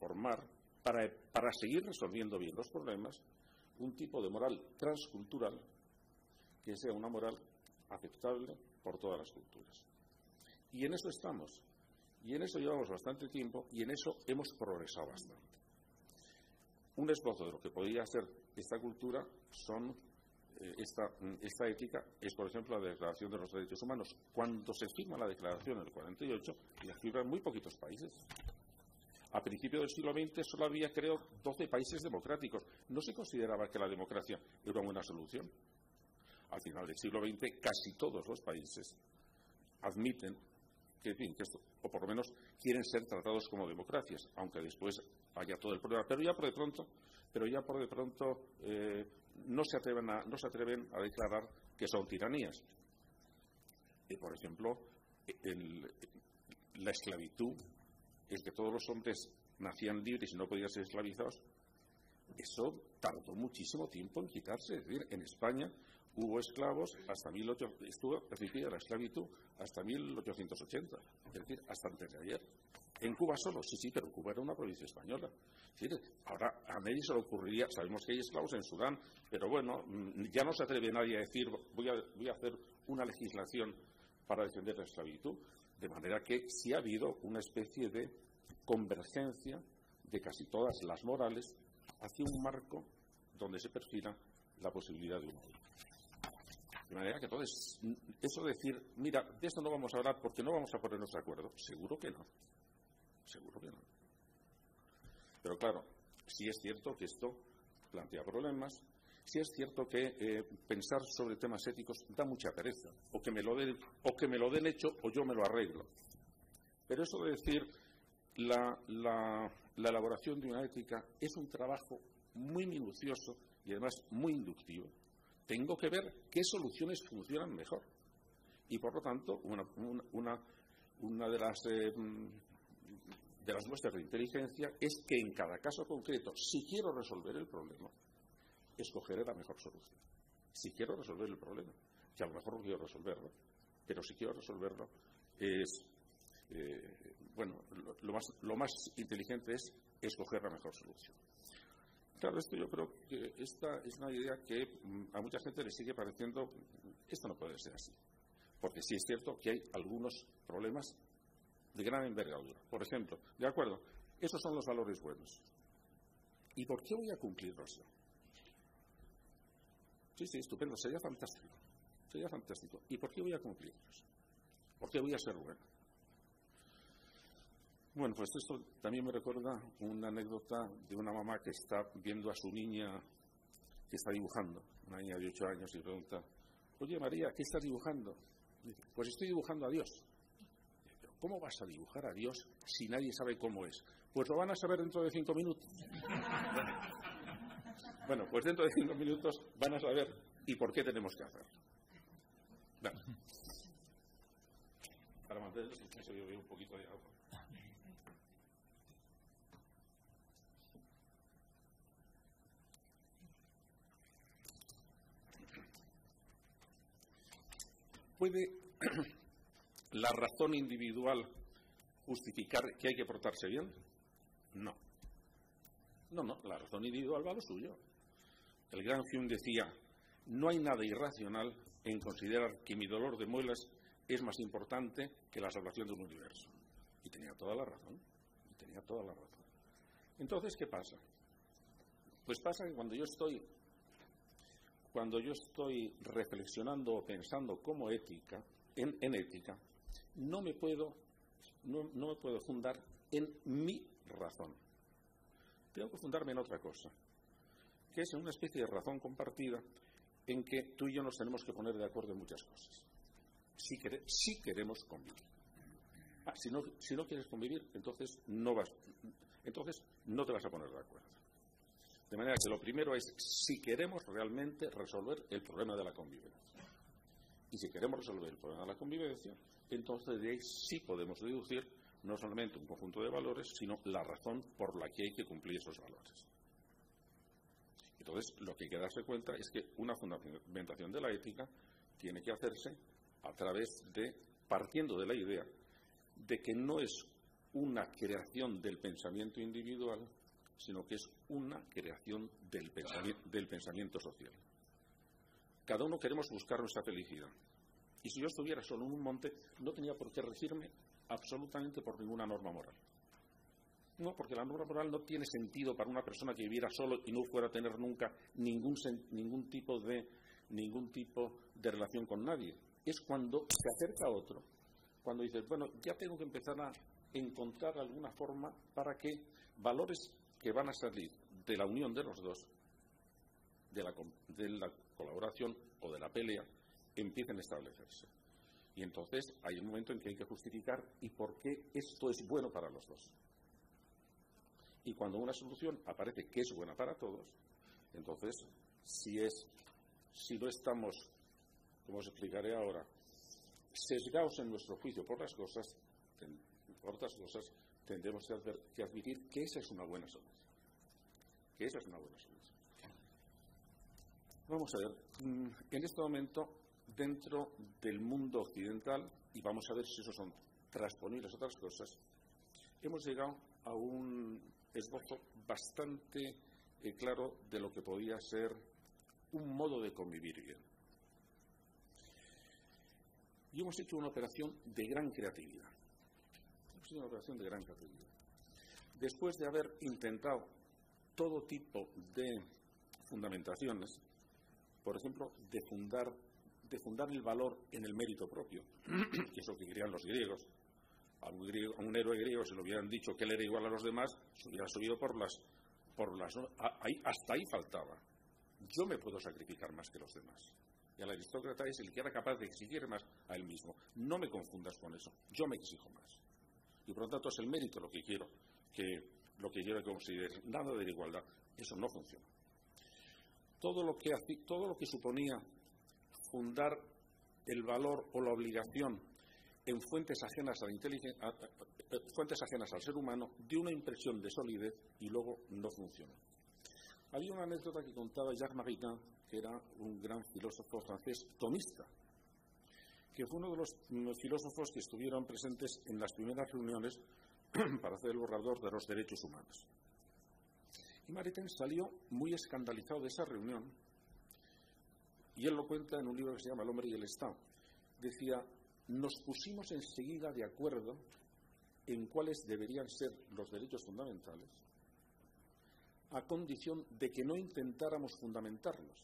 formar, para seguir resolviendo bien los problemas, un tipo de moral transcultural que sea una moral aceptable por todas las culturas. Y en eso estamos. Y en eso llevamos bastante tiempo y en eso hemos progresado bastante. Un esbozo de lo que podría ser esta cultura son... Esta ética es, por ejemplo, la Declaración de los Derechos Humanos. Cuando se firma la Declaración en el 48, la firman muy poquitos países. A principios del siglo XX solo había, creo, 12 países democráticos. No se consideraba que la democracia era una buena solución. Al final del siglo XX, casi todos los países admiten que, en fin, que esto, o por lo menos quieren ser tratados como democracias, aunque después haya todo el problema. Pero ya por de pronto. No se atreven a declarar que son tiranías. Por ejemplo, la esclavitud, el que todos los hombres nacían libres y no podían ser esclavizados, eso tardó muchísimo tiempo en quitarse. Es decir, en España hubo esclavos hasta 1880, estuvo permitida la esclavitud hasta 1880, es decir, hasta antes de ayer. En Cuba solo, sí, pero Cuba era una provincia española. Ahora a nadie se le ocurriría, sabemos que hay esclavos en Sudán, pero bueno, ya no se atreve nadie a decir voy a hacer una legislación para defender la esclavitud, de manera que sí ha habido una especie de convergencia de casi todas las morales hacia un marco donde se perfila la posibilidad de un mundo. De manera que entonces, eso decir, mira, de esto no vamos a hablar porque no vamos a ponernos de acuerdo, seguro que no. Seguro que no. Pero claro, sí es cierto que esto plantea problemas, sí es cierto que pensar sobre temas éticos da mucha pereza, o que me lo den, o que me lo den hecho o yo me lo arreglo. Pero eso de decir, la elaboración de una ética es un trabajo muy minucioso y además muy inductivo. Tengo que ver qué soluciones funcionan mejor. Y por lo tanto, una de las muestras de inteligencia es que en cada caso concreto, si quiero resolver el problema, escogeré la mejor solución. Si quiero resolver el problema, que a lo mejor no quiero resolverlo, pero si quiero resolverlo, es lo más inteligente es escoger la mejor solución. Claro, esto yo creo que esta es una idea que a mucha gente le sigue pareciendo, esto no puede ser así, porque sí es cierto que hay algunos problemas de gran envergadura. Por ejemplo, de acuerdo, esos son los valores buenos. ¿Y por qué voy a cumplirlos? Sí, sí, estupendo, sería fantástico. Sería fantástico. ¿Y por qué voy a cumplirlos? ¿Por qué voy a ser bueno? Bueno, pues esto también me recuerda una anécdota de una mamá que está viendo a su niña que está dibujando, una niña de 8 años, y pregunta, oye María, ¿qué estás dibujando? Dice, pues estoy dibujando a Dios. Dice, ¿pero cómo vas a dibujar a Dios si nadie sabe cómo es? Pues lo van a saber dentro de 5 minutos. Bueno, pues dentro de 5 minutos van a saber y por qué tenemos que hacerlo. Vale. Para mantenerlo, si yo veo un poquito de agua. ¿Puede la razón individual justificar que hay que portarse bien? No. No, no, la razón individual va a lo suyo. El gran Hume decía, no hay nada irracional en considerar que mi dolor de muelas es más importante que la salvación de un universo. Y tenía toda la razón, y tenía toda la razón. Entonces, ¿qué pasa? Pues pasa que cuando yo estoy reflexionando o pensando como ética, en ética, no me puedo fundar en mi razón. Tengo que fundarme en otra cosa, que es en una especie de razón compartida en que tú y yo nos tenemos que poner de acuerdo en muchas cosas. Si queremos convivir. Si no quieres convivir, entonces no te vas a poner de acuerdo. De manera que lo primero es si queremos realmente resolver el problema de la convivencia. Y si queremos resolver el problema de la convivencia, entonces de ahí sí podemos deducir no solamente un conjunto de valores, sino la razón por la que hay que cumplir esos valores. Entonces, lo que hay que darse cuenta es que una fundamentación de la ética tiene que hacerse a través de, partiendo de la idea, de que no es una creación del pensamiento individual, sino que es una creación del pensamiento social. Cada uno queremos buscar nuestra felicidad. Y si yo estuviera solo en un monte, no tenía por qué regirme absolutamente por ninguna norma moral. No, porque la norma moral no tiene sentido para una persona que viviera solo y no fuera a tener nunca ningún tipo de relación con nadie. Es cuando se acerca a otro, cuando dices, bueno, ya tengo que empezar a encontrar alguna forma para que valores que van a salir de la unión de los dos, de la colaboración o de la pelea, empiecen a establecerse. Y entonces hay un momento en que hay que justificar y por qué esto es bueno para los dos. Y cuando una solución aparece que es buena para todos, entonces si no estamos, como os explicaré ahora, sesgados en nuestro juicio por otras cosas, tendremos que admitir que esa es una buena solución. Que esa es una buena solución. Vamos a ver, en este momento, dentro del mundo occidental, y vamos a ver si eso son transponibles a otras cosas, hemos llegado a un esbozo bastante claro de lo que podía ser un modo de convivir bien. Y hemos hecho una operación de gran creatividad. Es una operación de gran categoría. Después de haber intentado todo tipo de fundamentaciones, por ejemplo, de fundar de fundar el valor en el mérito propio, que es lo que querían los griegos. A un héroe griego se le hubieran dicho que él era igual a los demás, se hubiera subido por las hasta ahí faltaba. Yo me puedo sacrificar más que los demás. Y al aristócrata es el que era capaz de exigir más a él mismo. No me confundas con eso, yo me exijo más. Y por lo tanto es el mérito lo que quiero que consideres, nada de la igualdad. Eso no funciona. Todo lo que suponía fundar el valor o la obligación en fuentes ajenas al ser humano dio una impresión de solidez y luego no funcionó. Había una anécdota que contaba Jacques Maritain, que era un gran filósofo francés tomista, que fue uno de los filósofos que estuvieron presentes en las primeras reuniones para hacer el borrador de los derechos humanos. Y Maritain salió muy escandalizado de esa reunión, y él lo cuenta en un libro que se llama El hombre y el Estado. Decía: nos pusimos enseguida de acuerdo en cuáles deberían ser los derechos fundamentales, a condición de que no intentáramos fundamentarlos,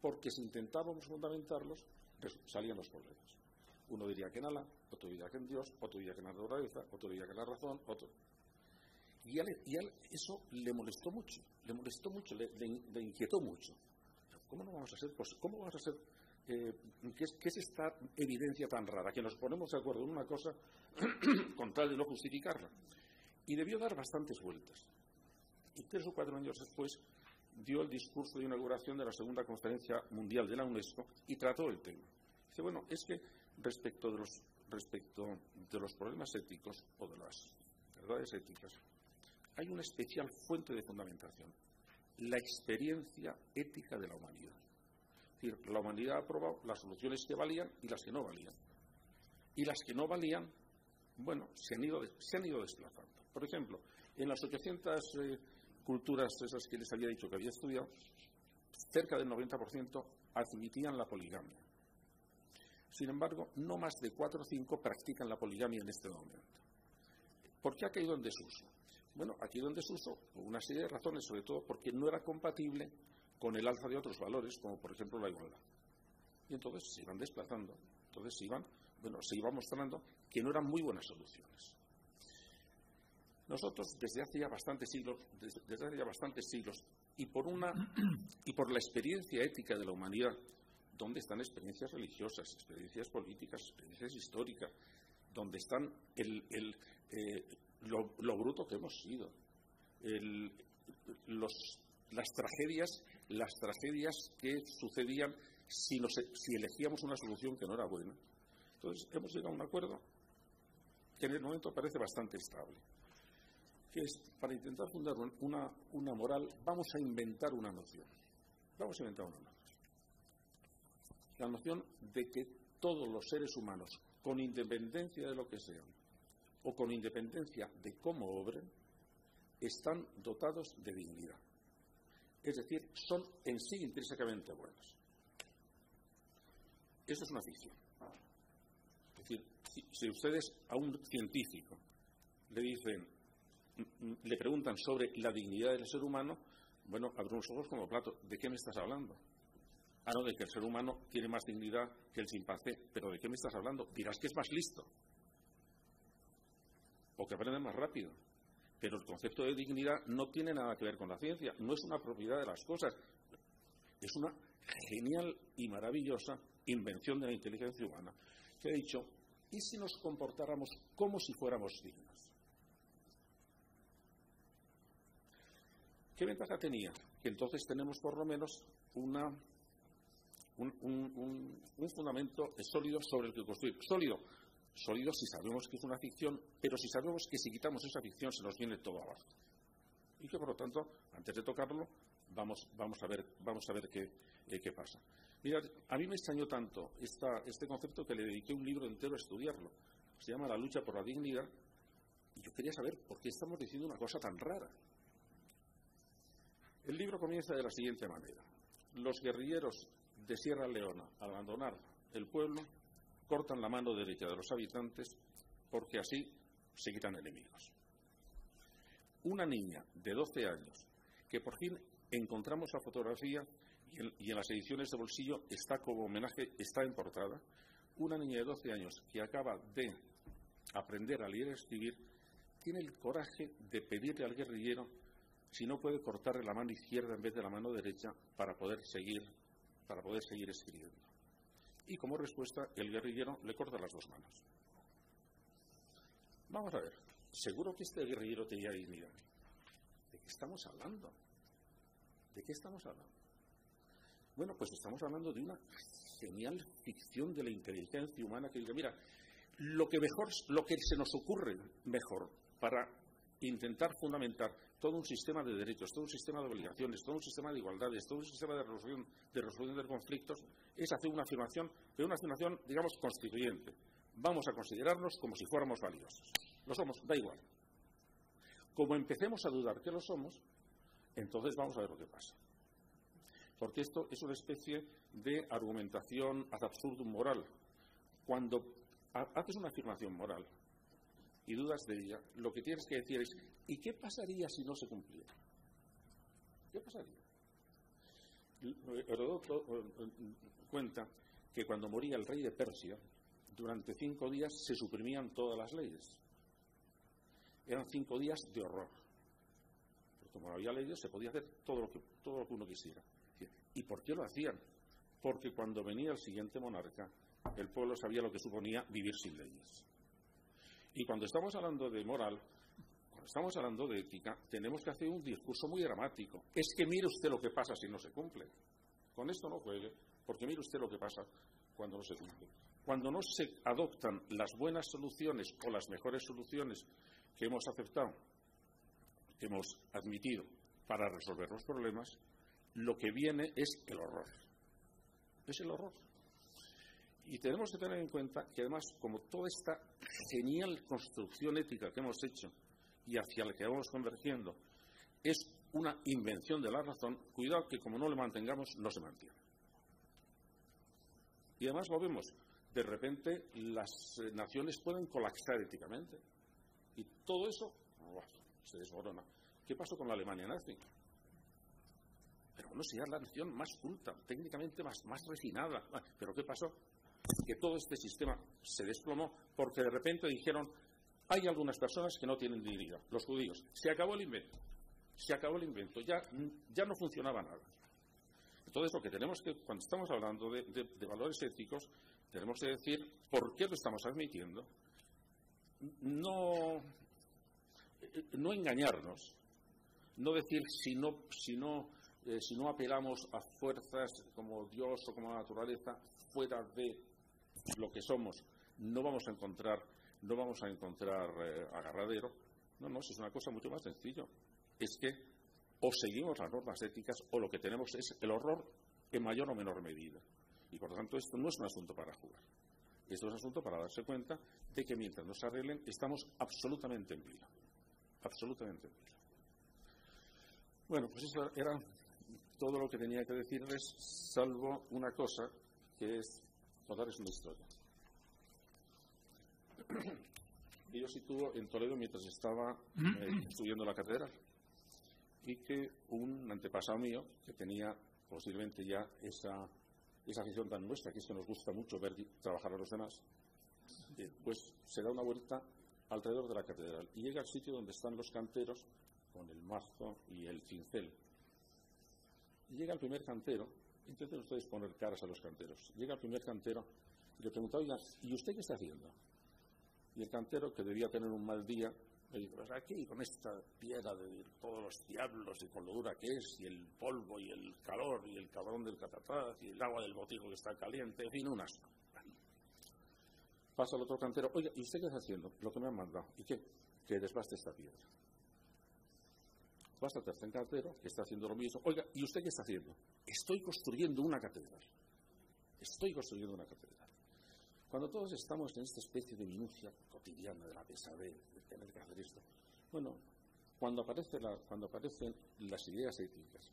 porque si intentábamos fundamentarlos, salían los problemas. Uno diría que en Alá, otro diría que en Dios, otro diría que en la naturaleza, otro diría que en la razón, otro. Y a él eso le inquietó mucho. ¿Cómo no vamos a ser? ¿Cómo vamos a ser? ¿Qué es esta evidencia tan rara? Que nos ponemos de acuerdo en una cosa con tal de no justificarla. Y debió dar bastantes vueltas. Y 3 o 4 años después dio el discurso de inauguración de la segunda conferencia mundial de la UNESCO y trató el tema. Dice, bueno, es que respecto de los problemas éticos o de las verdades éticas, hay una especial fuente de fundamentación: la experiencia ética de la humanidad. Es decir, la humanidad ha probado las soluciones que valían y las que no valían. Y las que no valían, bueno, se han ido desplazando. Por ejemplo, en las 800 culturas esas que les había dicho que había estudiado, cerca del 90% admitían la poligamia. Sin embargo, no más de 4 o 5 practican la poligamia en este momento. ¿Por qué ha caído en desuso? Bueno, ha caído en desuso por una serie de razones, sobre todo porque no era compatible con el alza de otros valores, como por ejemplo la igualdad. Y entonces se iban desplazando, se iba mostrando que no eran muy buenas soluciones. Nosotros desde hace ya bastantes siglos y por la experiencia ética de la humanidad, donde están experiencias religiosas, experiencias políticas, experiencias históricas, donde están lo bruto que hemos sido, las tragedias que sucedían si elegíamos una solución que no era buena. Entonces hemos llegado a un acuerdo que en el momento parece bastante estable, que es, para intentar fundar una moral, vamos a inventar una noción. La noción de que todos los seres humanos, con independencia de lo que sean, o con independencia de cómo obren, están dotados de dignidad. Es decir, son en sí intrínsecamente buenos. Esto es una ficción. Es decir, si ustedes a un científico le preguntan sobre la dignidad del ser humano, bueno, abre los ojos como plato. ¿De qué me estás hablando? Ah, no, de que el ser humano tiene más dignidad que el chimpancé. ¿Pero de qué me estás hablando? Dirás que es más listo o que aprende más rápido. Pero el concepto de dignidad no tiene nada que ver con la ciencia. No es una propiedad de las cosas. Es una genial y maravillosa invención de la inteligencia humana, que ha dicho: ¿y si nos comportáramos como si fuéramos dignos? ¿Qué ventaja tenía? Que entonces tenemos por lo menos un fundamento sólido sobre el que construir. Sólido si sabemos que es una ficción, pero si sabemos que si quitamos esa ficción se nos viene todo abajo. Y que por lo tanto, antes de tocarlo, vamos a ver qué pasa. Mirad, a mí me extrañó tanto este concepto que le dediqué un libro entero a estudiarlo. Se llama La lucha por la dignidad, y yo quería saber por qué estamos diciendo una cosa tan rara. El libro comienza de la siguiente manera: los guerrilleros de Sierra Leona, al abandonar el pueblo, cortan la mano derecha de los habitantes porque así se quitan enemigos. Una niña de 12 años, que por fin encontramos la fotografía y en las ediciones de bolsillo está como homenaje, está en portada, una niña de 12 años que acaba de aprender a leer y escribir tiene el coraje de pedirle al guerrillero si no puede cortarle la mano izquierda en vez de la mano derecha para poder seguir escribiendo. Y como respuesta, el guerrillero le corta las dos manos. Vamos a ver, seguro que este guerrillero tenía dignidad. ¿De qué estamos hablando? ¿De qué estamos hablando? Bueno, pues estamos hablando de una genial ficción de la inteligencia humana que dice, mira, lo que se nos ocurre mejor para intentar fundamentar todo un sistema de derechos, todo un sistema de obligaciones, todo un sistema de igualdades, todo un sistema de resolución de conflictos, es hacer una afirmación, pero una afirmación, digamos, constituyente. Vamos a considerarnos como si fuéramos valiosos. Lo somos, da igual. Como empecemos a dudar que lo somos, entonces vamos a ver lo que pasa. Porque esto es una especie de argumentación ad absurdum moral. Cuando haces una afirmación moral y dudas de ella, lo que tienes que decir es, ¿y qué pasaría si no se cumpliera? ¿Qué pasaría? Heródoto cuenta que cuando moría el rey de Persia, durante 5 días se suprimían todas las leyes. Eran 5 días de horror. Pero como no había leyes, se podía hacer todo lo que uno quisiera. ¿Y por qué lo hacían? Porque cuando venía el siguiente monarca, el pueblo sabía lo que suponía vivir sin leyes. Y cuando estamos hablando de moral, cuando estamos hablando de ética, tenemos que hacer un discurso muy dramático. Es que mire usted lo que pasa si no se cumple. Con esto no juegue, porque mire usted lo que pasa cuando no se cumple. Cuando no se adoptan las buenas soluciones o las mejores soluciones que hemos aceptado, que hemos admitido para resolver los problemas, lo que viene es el horror. Es el horror. Y tenemos que tener en cuenta que además, como toda esta genial construcción ética que hemos hecho y hacia la que vamos convergiendo, es una invención de la razón, cuidado que como no le mantengamos, no se mantiene. Y además lo vemos, de repente las naciones pueden colapsar éticamente. Y todo eso se desmorona. ¿Qué pasó con la Alemania nazi? Pero bueno, si era la nación más culta, técnicamente más refinada. ¿Pero qué pasó? Que todo este sistema se desplomó porque de repente dijeron, hay algunas personas que no tienen dignidad, los judíos. Se acabó el invento. Se acabó el invento. Ya no funcionaba nada. Entonces, lo que tenemos que, cuando estamos hablando de valores éticos, tenemos que decir por qué lo estamos admitiendo. No engañarnos. No decir si no apelamos a fuerzas como Dios o como la naturaleza fuera de lo que somos, no vamos a encontrar agarradero. No, es una cosa mucho más sencilla. Es que o seguimos las normas éticas o lo que tenemos es el horror en mayor o menor medida. Y por lo tanto esto no es un asunto para jugar. Esto es un asunto para darse cuenta de que mientras nos arreglen estamos absolutamente en vilo. Absolutamente en vilo. Bueno, pues eso era todo lo que tenía que decirles, salvo una cosa, que es contarles una historia. Que yo sitúo en Toledo mientras estaba subiendo la catedral. Y que un antepasado mío, que tenía posiblemente ya esa afición tan nuestra, que es que nos gusta mucho ver trabajar a los demás, pues se da una vuelta alrededor de la catedral y llega al sitio donde están los canteros con el mazo y el cincel. Llega el primer cantero, intenten ustedes poner caras a los canteros, llega el primer cantero y le pregunta, oiga, ¿y usted qué está haciendo? Y el cantero, que debía tener un mal día, le dijo, pues aquí con esta piedra de todos los diablos y con lo dura que es, y el polvo y el calor y el cabrón del catapaz y el agua del botijo que está caliente, en fin, un asco. Pasa al otro cantero, oiga, ¿y usted qué está haciendo? Lo que me han mandado. ¿Y qué? Que desbaste esta piedra. Vas al tercer cantero, que está haciendo lo mismo. Oiga, ¿y usted qué está haciendo? Estoy construyendo una catedral. Estoy construyendo una catedral. Cuando todos estamos en esta especie de minucia cotidiana de la pesadez, de tener que hacer esto, bueno, cuando aparecen las ideas éticas,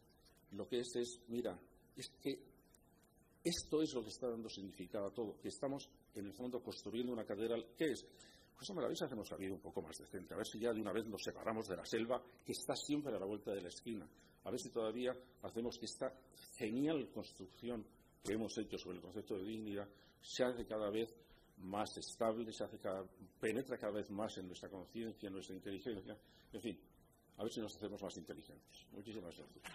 lo que es, mira, es que esto es lo que está dando significado a todo, que estamos, en el fondo, construyendo una catedral. ¿Qué es? José Maravilla, hacemos la vida un poco más decente, a ver si ya de una vez nos separamos de la selva que está siempre a la vuelta de la esquina, a ver si todavía hacemos que esta genial construcción que hemos hecho sobre el concepto de dignidad se hace cada vez más estable, penetra cada vez más en nuestra conciencia, en nuestra inteligencia, en fin, a ver si nos hacemos más inteligentes. Muchísimas gracias.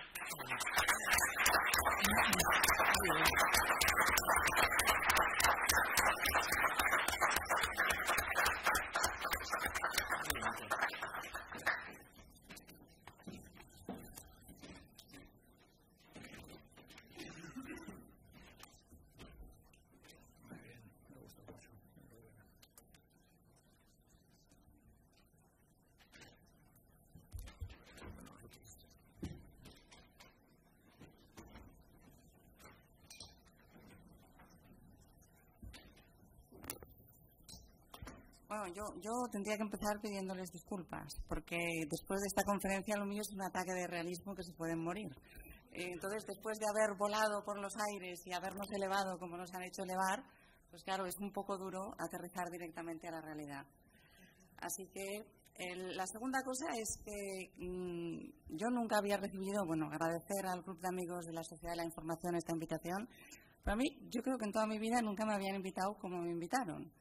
Bueno, yo tendría que empezar pidiéndoles disculpas, porque después de esta conferencia lo mío es un ataque de realismo que se pueden morir. Entonces, después de haber volado por los aires y habernos elevado como nos han hecho elevar, pues claro, es un poco duro aterrizar directamente a la realidad. Así que la segunda cosa es que yo nunca había recibido, bueno, agradecer al Club de Amigos de la Sociedad de la Información esta invitación, pero a mí, yo creo que en toda mi vida nunca me habían invitado como me invitaron.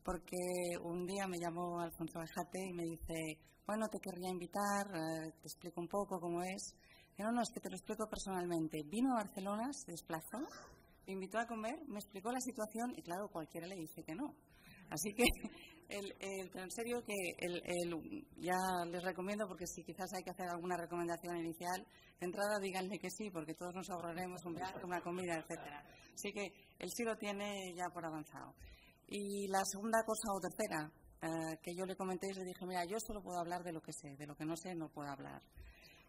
Porque un día me llamó Alfonso Bajate y me dice, bueno, te querría invitar, te explico un poco cómo es. Y no, es que te lo explico personalmente. Vino a Barcelona, se desplazó, me invitó a comer, me explicó la situación y claro, cualquiera le dice que no. Así que, en serio, que ya les recomiendo, porque si quizás hay que hacer alguna recomendación inicial, de entrada díganle que sí, porque todos nos ahorraremos un viaje, una comida, etcétera. Así que el sí lo tiene ya por avanzado. Y la segunda cosa o tercera que yo le comenté, y le dije, mira, yo solo puedo hablar de lo que sé, de lo que no sé no puedo hablar.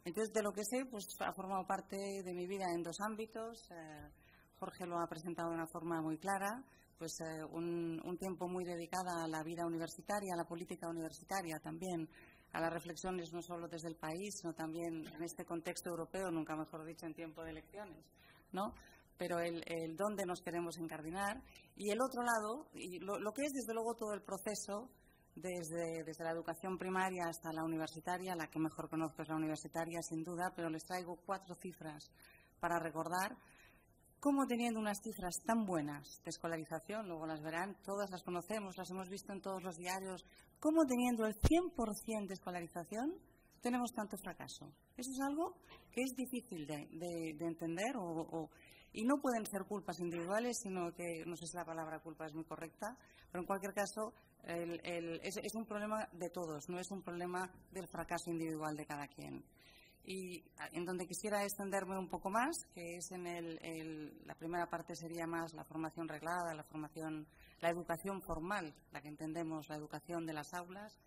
Entonces, de lo que sé, pues ha formado parte de mi vida en dos ámbitos. Jorge lo ha presentado de una forma muy clara, pues un tiempo muy dedicada a la vida universitaria, a la política universitaria también, a las reflexiones no solo desde el país, sino también en este contexto europeo, nunca mejor dicho, en tiempo de elecciones, ¿no? Pero el dónde nos queremos encardinar, y el otro lado, y lo que es desde luego todo el proceso, desde la educación primaria hasta la universitaria, la que mejor conozco es la universitaria sin duda, pero les traigo 4 cifras para recordar cómo, teniendo unas cifras tan buenas de escolarización, luego las verán, todas las conocemos, las hemos visto en todos los diarios, cómo teniendo el 100% de escolarización tenemos tanto fracaso. Eso es algo que es difícil de entender y no pueden ser culpas individuales, sino que, no sé si la palabra culpa es muy correcta, pero en cualquier caso es un problema de todos, no es un problema del fracaso individual de cada quien. Y en donde quisiera extenderme un poco más, que es en la primera parte sería más la formación reglada, la educación formal, la que entendemos, la educación de las aulas,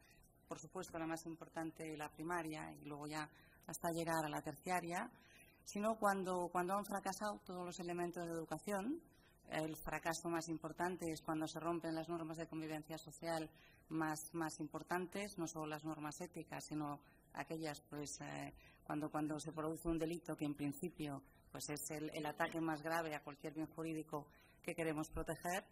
por supuesto la más importante, la primaria, y luego ya hasta llegar a la terciaria, sino cuando han fracasado todos los elementos de educación. El fracaso más importante es cuando se rompen las normas de convivencia social más importantes, no solo las normas éticas, sino aquellas, pues, cuando se produce un delito que en principio pues es el ataque más grave a cualquier bien jurídico que queremos proteger.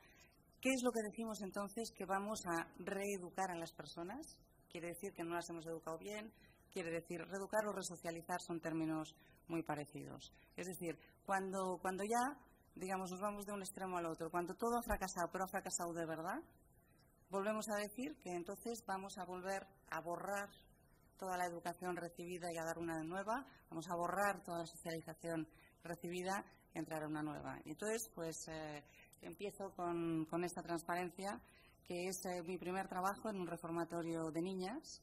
¿Qué es lo que decimos entonces? Que vamos a reeducar a las personas. Quiere decir que no las hemos educado bien, quiere decir reeducar o resocializar son términos muy parecidos. Es decir, cuando ya, digamos, nos vamos de un extremo al otro, cuando todo ha fracasado, pero ha fracasado de verdad, volvemos a decir que entonces vamos a volver a borrar toda la educación recibida y a dar una nueva, vamos a borrar toda la socialización recibida y entrar a una nueva. Y entonces, pues, empiezo con esta transparencia, que es mi primer trabajo en un reformatorio de niñas.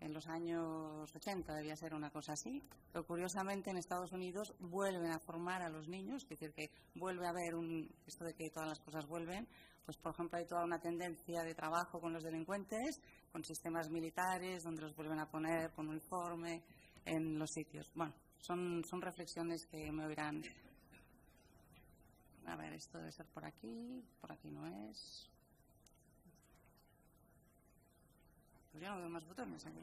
En los años 80 debía ser una cosa así, pero curiosamente en Estados Unidos vuelven a formar a los niños, es decir, que vuelve a haber esto de que todas las cosas vuelven, pues por ejemplo hay toda una tendencia de trabajo con los delincuentes, con sistemas militares donde los vuelven a poner con uniforme en los sitios. Bueno, son reflexiones que me oirán. A ver, esto debe ser por aquí no es. Pues yo no veo más botones aquí.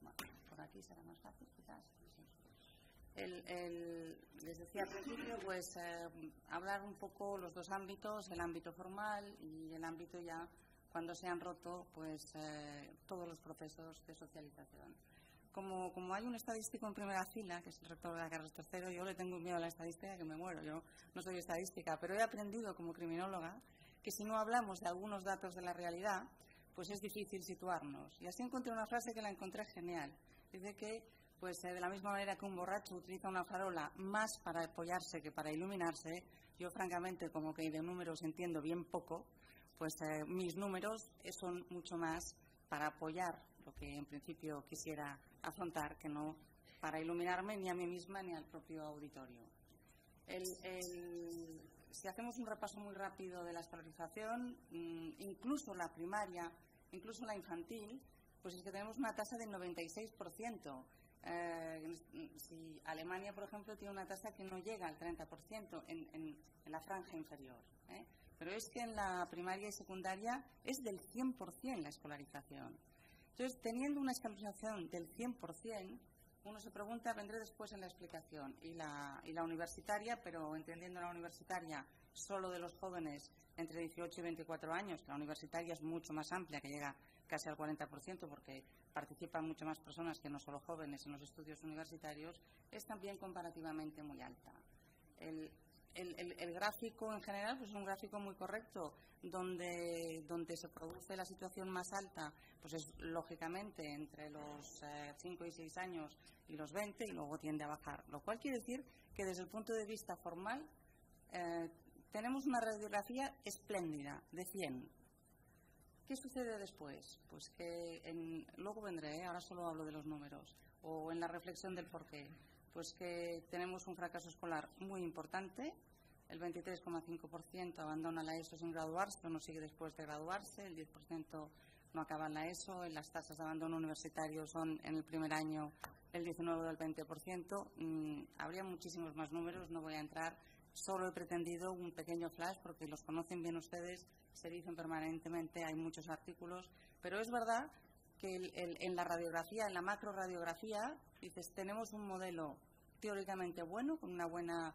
Bueno, por aquí será más fácil, quizás. Les decía al principio, pues hablar un poco los dos ámbitos, el ámbito formal y el ámbito ya cuando se han roto pues, todos los procesos de socialización. Como hay un estadístico en primera fila, que es el rector de Carlos III, yo le tengo miedo a la estadística que me muero, yo no soy estadística, pero he aprendido como criminóloga que si no hablamos de algunos datos de la realidad, pues es difícil situarnos. Y así encontré una frase que la encontré genial. Dice que, pues de la misma manera que un borracho utiliza una farola más para apoyarse que para iluminarse, yo francamente como que de números entiendo bien poco, pues mis números son mucho más para apoyar lo que en principio quisiera afrontar que no para iluminarme ni a mí misma ni al propio auditorio. Si hacemos un repaso muy rápido de la escolarización, incluso la primaria, incluso la infantil, pues es que tenemos una tasa del 96%. Si Alemania, por ejemplo, tiene una tasa que no llega al 30% en la franja inferior, ¿eh? Pero es que en la primaria y secundaria es del 100% la escolarización. Entonces, teniendo una escolarización del 100%, uno se pregunta, vendré después en la explicación, y la universitaria, pero entendiendo la universitaria solo de los jóvenes entre 18 y 24 años, la universitaria es mucho más amplia, que llega casi al 40%, porque participan mucho más personas que no solo jóvenes en los estudios universitarios, es también comparativamente muy alta. El gráfico en general pues es un gráfico muy correcto, donde se produce la situación más alta, pues es lógicamente entre los 5 y 6 años y los 20, y luego tiende a bajar. Lo cual quiere decir que desde el punto de vista formal tenemos una radiografía espléndida de 100. ¿Qué sucede después? Pues que luego vendré, ahora solo hablo de los números, o en la reflexión del porqué. Pues que tenemos un fracaso escolar muy importante, el 23,5% abandona la ESO sin graduarse, o no sigue después de graduarse, el 10% no acaba la ESO, las tasas de abandono universitario son en el primer año el 19 al 20%, habría muchísimos más números, no voy a entrar, solo he pretendido un pequeño flash porque los conocen bien ustedes, se dicen permanentemente, hay muchos artículos, pero es verdad que en la radiografía, en la macro radiografía, dices, tenemos un modelo teóricamente bueno, con una buena,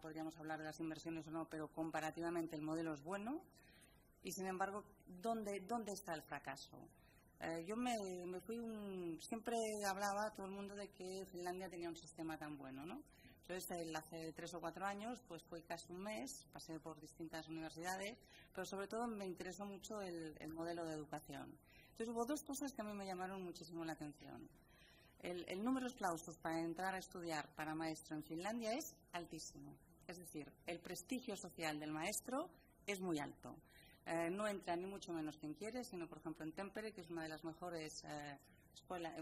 podríamos hablar de las inversiones o no, pero comparativamente el modelo es bueno, y sin embargo, ¿dónde está el fracaso? Yo me fui siempre hablaba todo el mundo de que Finlandia tenía un sistema tan bueno, ¿no? Entonces, hace 3 o 4 años, pues fue casi un mes, pasé por distintas universidades, pero sobre todo me interesó mucho el modelo de educación. Entonces, hubo dos cosas que a mí me llamaron muchísimo la atención. El número de claustros para entrar a estudiar para maestro en Finlandia es altísimo. Es decir, el prestigio social del maestro es muy alto. No entra ni mucho menos quien quiere, sino, por ejemplo, en Tampere, que es una de las mejores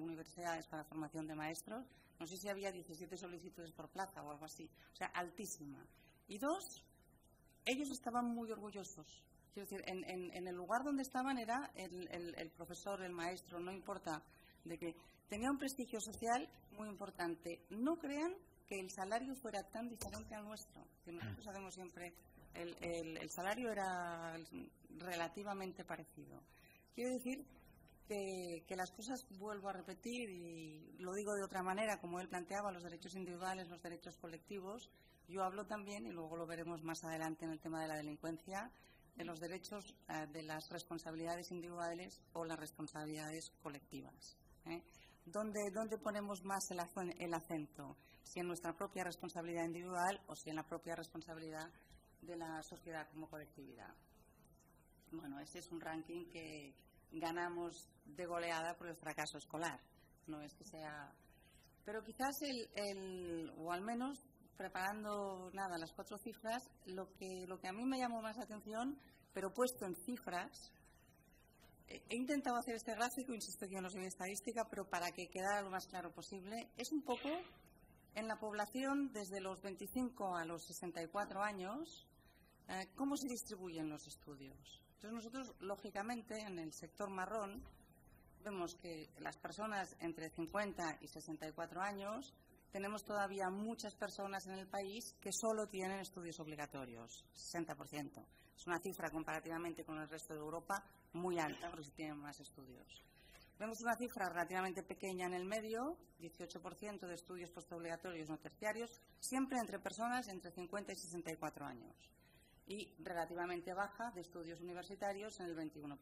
universidades para formación de maestros. No sé si había 17 solicitudes por plaza o algo así. O sea, altísima. Y dos, ellos estaban muy orgullosos. Quiero decir, en el lugar donde estaban era el profesor, el maestro, no importa, de que tenía un prestigio social muy importante. No crean que el salario fuera tan diferente al nuestro, que nosotros hacemos siempre, el salario era relativamente parecido. Quiero decir que las cosas, vuelvo a repetir, y lo digo de otra manera, como él planteaba, los derechos individuales, los derechos colectivos, yo hablo también, y luego lo veremos más adelante en el tema de la delincuencia, de los derechos, de las responsabilidades individuales o las responsabilidades colectivas. ¿Dónde ponemos más el acento? Si en nuestra propia responsabilidad individual o si en la propia responsabilidad de la sociedad como colectividad. Bueno, este es un ranking que ganamos de goleada por el fracaso escolar. No es que sea... Pero quizás o al menos... preparando nada las 4 cifras, lo que a mí me llamó más la atención, pero puesto en cifras, he intentado hacer este gráfico, insisto que yo no soy estadística, pero para que quedara lo más claro posible, es un poco en la población desde los 25 a los 64 años, cómo se distribuyen los estudios. Entonces nosotros, lógicamente, en el sector marrón, vemos que las personas entre 50 y 64 años tenemos todavía muchas personas en el país que solo tienen estudios obligatorios, 60%. Es una cifra comparativamente con el resto de Europa muy alta, porque tienen más estudios. Vemos una cifra relativamente pequeña en el medio, 18% de estudios postobligatorios no terciarios, siempre entre personas entre 50 y 64 años. y relativamente baja de estudios universitarios en el 21%.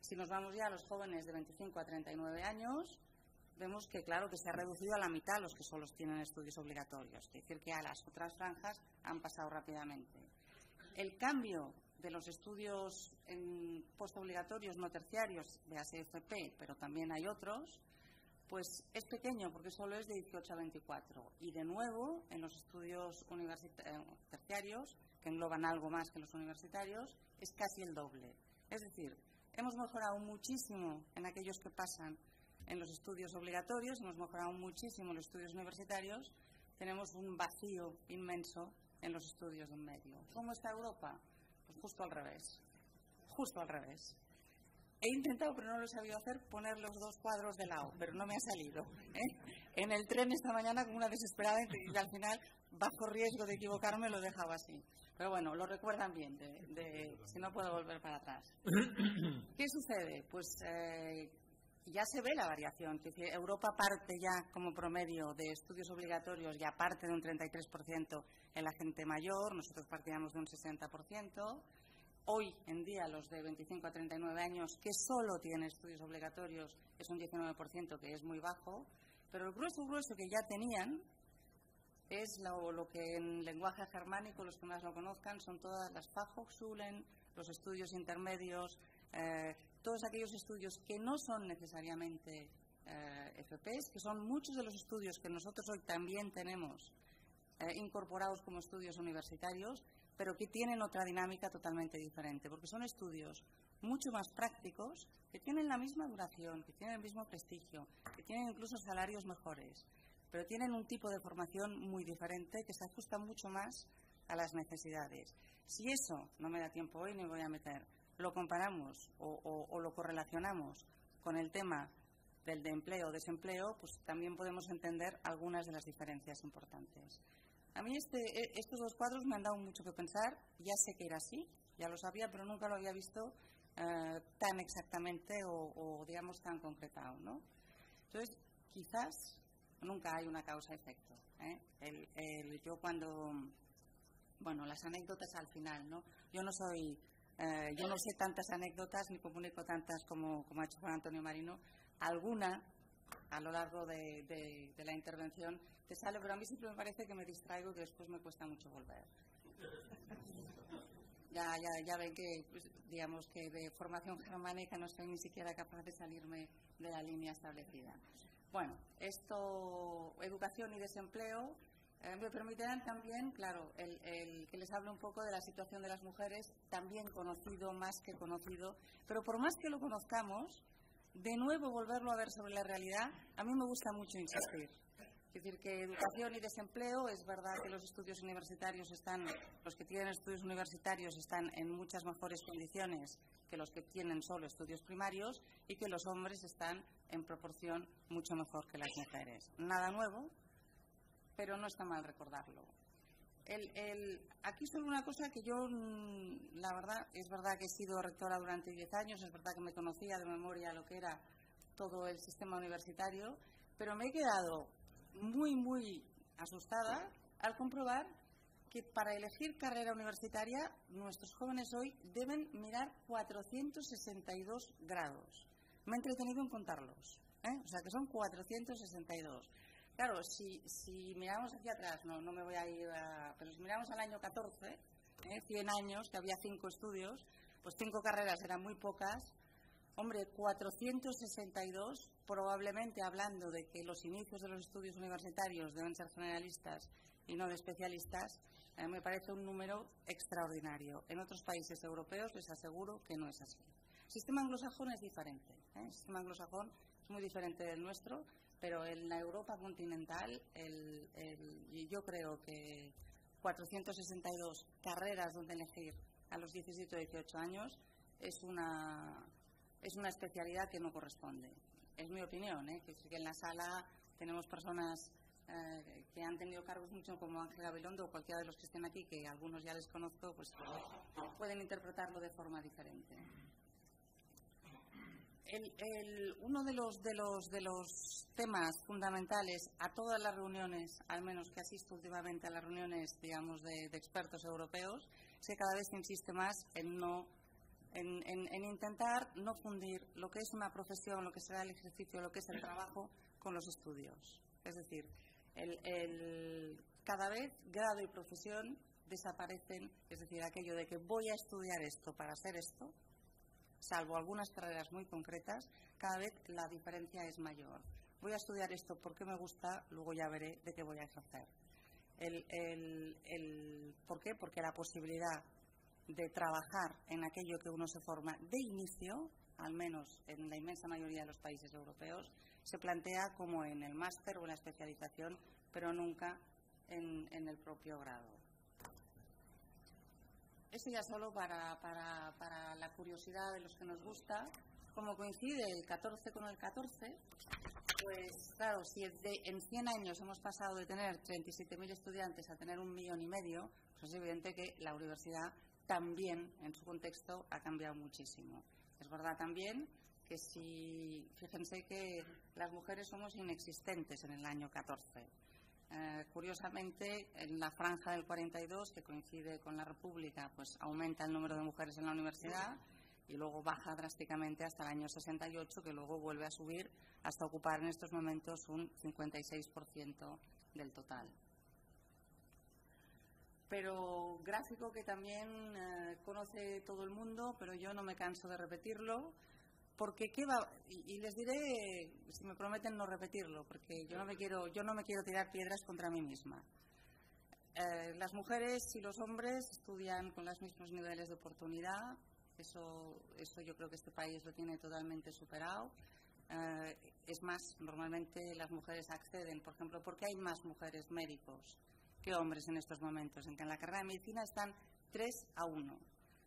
Si nos vamos ya a los jóvenes de 25 a 39 años, vemos que, claro, que se ha reducido a la mitad los que solo tienen estudios obligatorios. Es decir, que a las otras franjas han pasado rápidamente. El cambio de los estudios postobligatorios no terciarios, de ACFP, pero también hay otros, pues es pequeño porque solo es de 18 a 24. Y de nuevo, en los estudios terciarios, que engloban algo más que los universitarios, es casi el doble. Es decir, hemos mejorado muchísimo en aquellos que pasan en los estudios obligatorios, hemos mejorado muchísimo en los estudios universitarios, tenemos un vacío inmenso en los estudios de en medio. ¿Cómo está Europa? Pues justo al revés. Justo al revés. He intentado, pero no lo he sabido hacer, poner los dos cuadros de lado, pero no me ha salido, ¿eh? En el tren esta mañana, como una desesperada, y al final, bajo riesgo de equivocarme, lo dejaba así. Pero bueno, lo recuerdan bien, si no puedo volver para atrás. ¿Qué sucede? Pues ya se ve la variación, que Europa parte ya como promedio de estudios obligatorios, ya parte de un 33% en la gente mayor, nosotros partíamos de un 60%. Hoy en día los de 25 a 39 años que solo tienen estudios obligatorios es un 19%, que es muy bajo, pero el grueso que ya tenían es lo que en lenguaje germánico, los que más lo conozcan, son todas las Fachhochschulen, los estudios intermedios, todos aquellos estudios que no son necesariamente FPs, que son muchos de los estudios que nosotros hoy también tenemos incorporados como estudios universitarios, pero que tienen otra dinámica totalmente diferente, porque son estudios mucho más prácticos, que tienen la misma duración, que tienen el mismo prestigio, que tienen incluso salarios mejores, pero tienen un tipo de formación muy diferente que se ajusta mucho más a las necesidades. Si eso, no me da tiempo hoy ni me voy a meter, lo comparamos o lo correlacionamos con el tema del de empleo o desempleo, pues también podemos entender algunas de las diferencias importantes. A mí estos dos cuadros me han dado mucho que pensar, ya sé que era así, ya lo sabía, pero nunca lo había visto tan exactamente o digamos, tan concretado, ¿no? Entonces, quizás nunca hay una causa-efecto, ¿eh? Yo cuando, bueno, las anécdotas al final, ¿no? Yo no sé tantas anécdotas ni comunico tantas como ha hecho José Antonio Marino, alguna a lo largo de la intervención te sale, pero a mí siempre me parece que me distraigo, que después me cuesta mucho volver. Ya ven que, pues, digamos que de formación germánica no soy ni siquiera capaz de salirme de la línea establecida. Bueno, esto, educación y desempleo, me permitirán también, claro, el que les hable un poco de la situación de las mujeres, también conocido, más que conocido, pero por más que lo conozcamos, de nuevo volverlo a ver sobre la realidad, a mí me gusta mucho insistir. Es decir, que educación y desempleo, es verdad que los estudios universitarios están, los que tienen estudios universitarios están en muchas mejores condiciones que los que tienen solo estudios primarios y que los hombres están en proporción mucho mejor que las mujeres. Nada nuevo, pero no está mal recordarlo. Aquí solo una cosa que yo, la verdad, es verdad que he sido rectora durante 10 años, es verdad que me conocía de memoria lo que era todo el sistema universitario, pero me he quedado muy, muy asustada al comprobar que para elegir carrera universitaria nuestros jóvenes hoy deben mirar 462 grados. Me he entretenido en contarlos, ¿eh? O sea, que son 462. Claro, si miramos hacia atrás, no me voy a ir a... Pero si miramos al año 14, 100 años, que había 5 estudios, pues 5 carreras eran muy pocas. Hombre, 462, probablemente hablando de que los inicios de los estudios universitarios deben ser generalistas y no de especialistas, me parece un número extraordinario. En otros países europeos les aseguro que no es así. El sistema anglosajón es diferente, ¿eh? El sistema anglosajón es muy diferente del nuestro, pero en la Europa continental, yo creo que 462 carreras donde elegir a los 17 o 18 años es una especialidad que no corresponde. Es mi opinión, ¿eh? Que en la sala tenemos personas que han tenido cargos mucho, como Ángel Gabilondo o cualquiera de los que estén aquí, que algunos ya les conozco, pues pueden interpretarlo de forma diferente. uno de los temas fundamentales a todas las reuniones, al menos que asisto últimamente a las reuniones, digamos, de expertos europeos, es que cada vez se insiste más en intentar no fundir lo que es una profesión, lo que será el ejercicio, lo que es el trabajo, con los estudios. Es decir, cada vez grado y profesión desaparecen, es decir, aquello de que voy a estudiar esto para hacer esto, salvo algunas carreras muy concretas, cada vez la diferencia es mayor. Voy a estudiar esto porque me gusta, luego ya veré de qué voy a ejercer. ¿Por qué? Porque la posibilidad de trabajar en aquello que uno se forma de inicio, al menos en la inmensa mayoría de los países europeos, se plantea como en el máster o en la especialización, pero nunca en el propio grado. Eso ya solo para la curiosidad de los que nos gusta. Como coincide el 14 con el 14, pues claro, si en 100 años hemos pasado de tener 37.000 estudiantes a tener 1,5 millones, pues es evidente que la universidad también, en su contexto, ha cambiado muchísimo. Es verdad también que si, fíjense que las mujeres somos inexistentes en el año 14. Curiosamente, en la franja del 42, que coincide con la República, pues aumenta el número de mujeres en la universidad y luego baja drásticamente hasta el año 68, que luego vuelve a subir hasta ocupar en estos momentos un 56% del total. Pero gráfico que también conoce todo el mundo, pero yo no me canso de repetirlo, porque y les diré, si me prometen no repetirlo, porque yo no me quiero tirar piedras contra mí misma. Las mujeres y los hombres estudian con los mismos niveles de oportunidad, eso yo creo que este país lo tiene totalmente superado. Es más, normalmente las mujeres acceden, por ejemplo, porque hay más mujeres médicos que hombres en estos momentos, en que en la carrera de medicina están 3-1.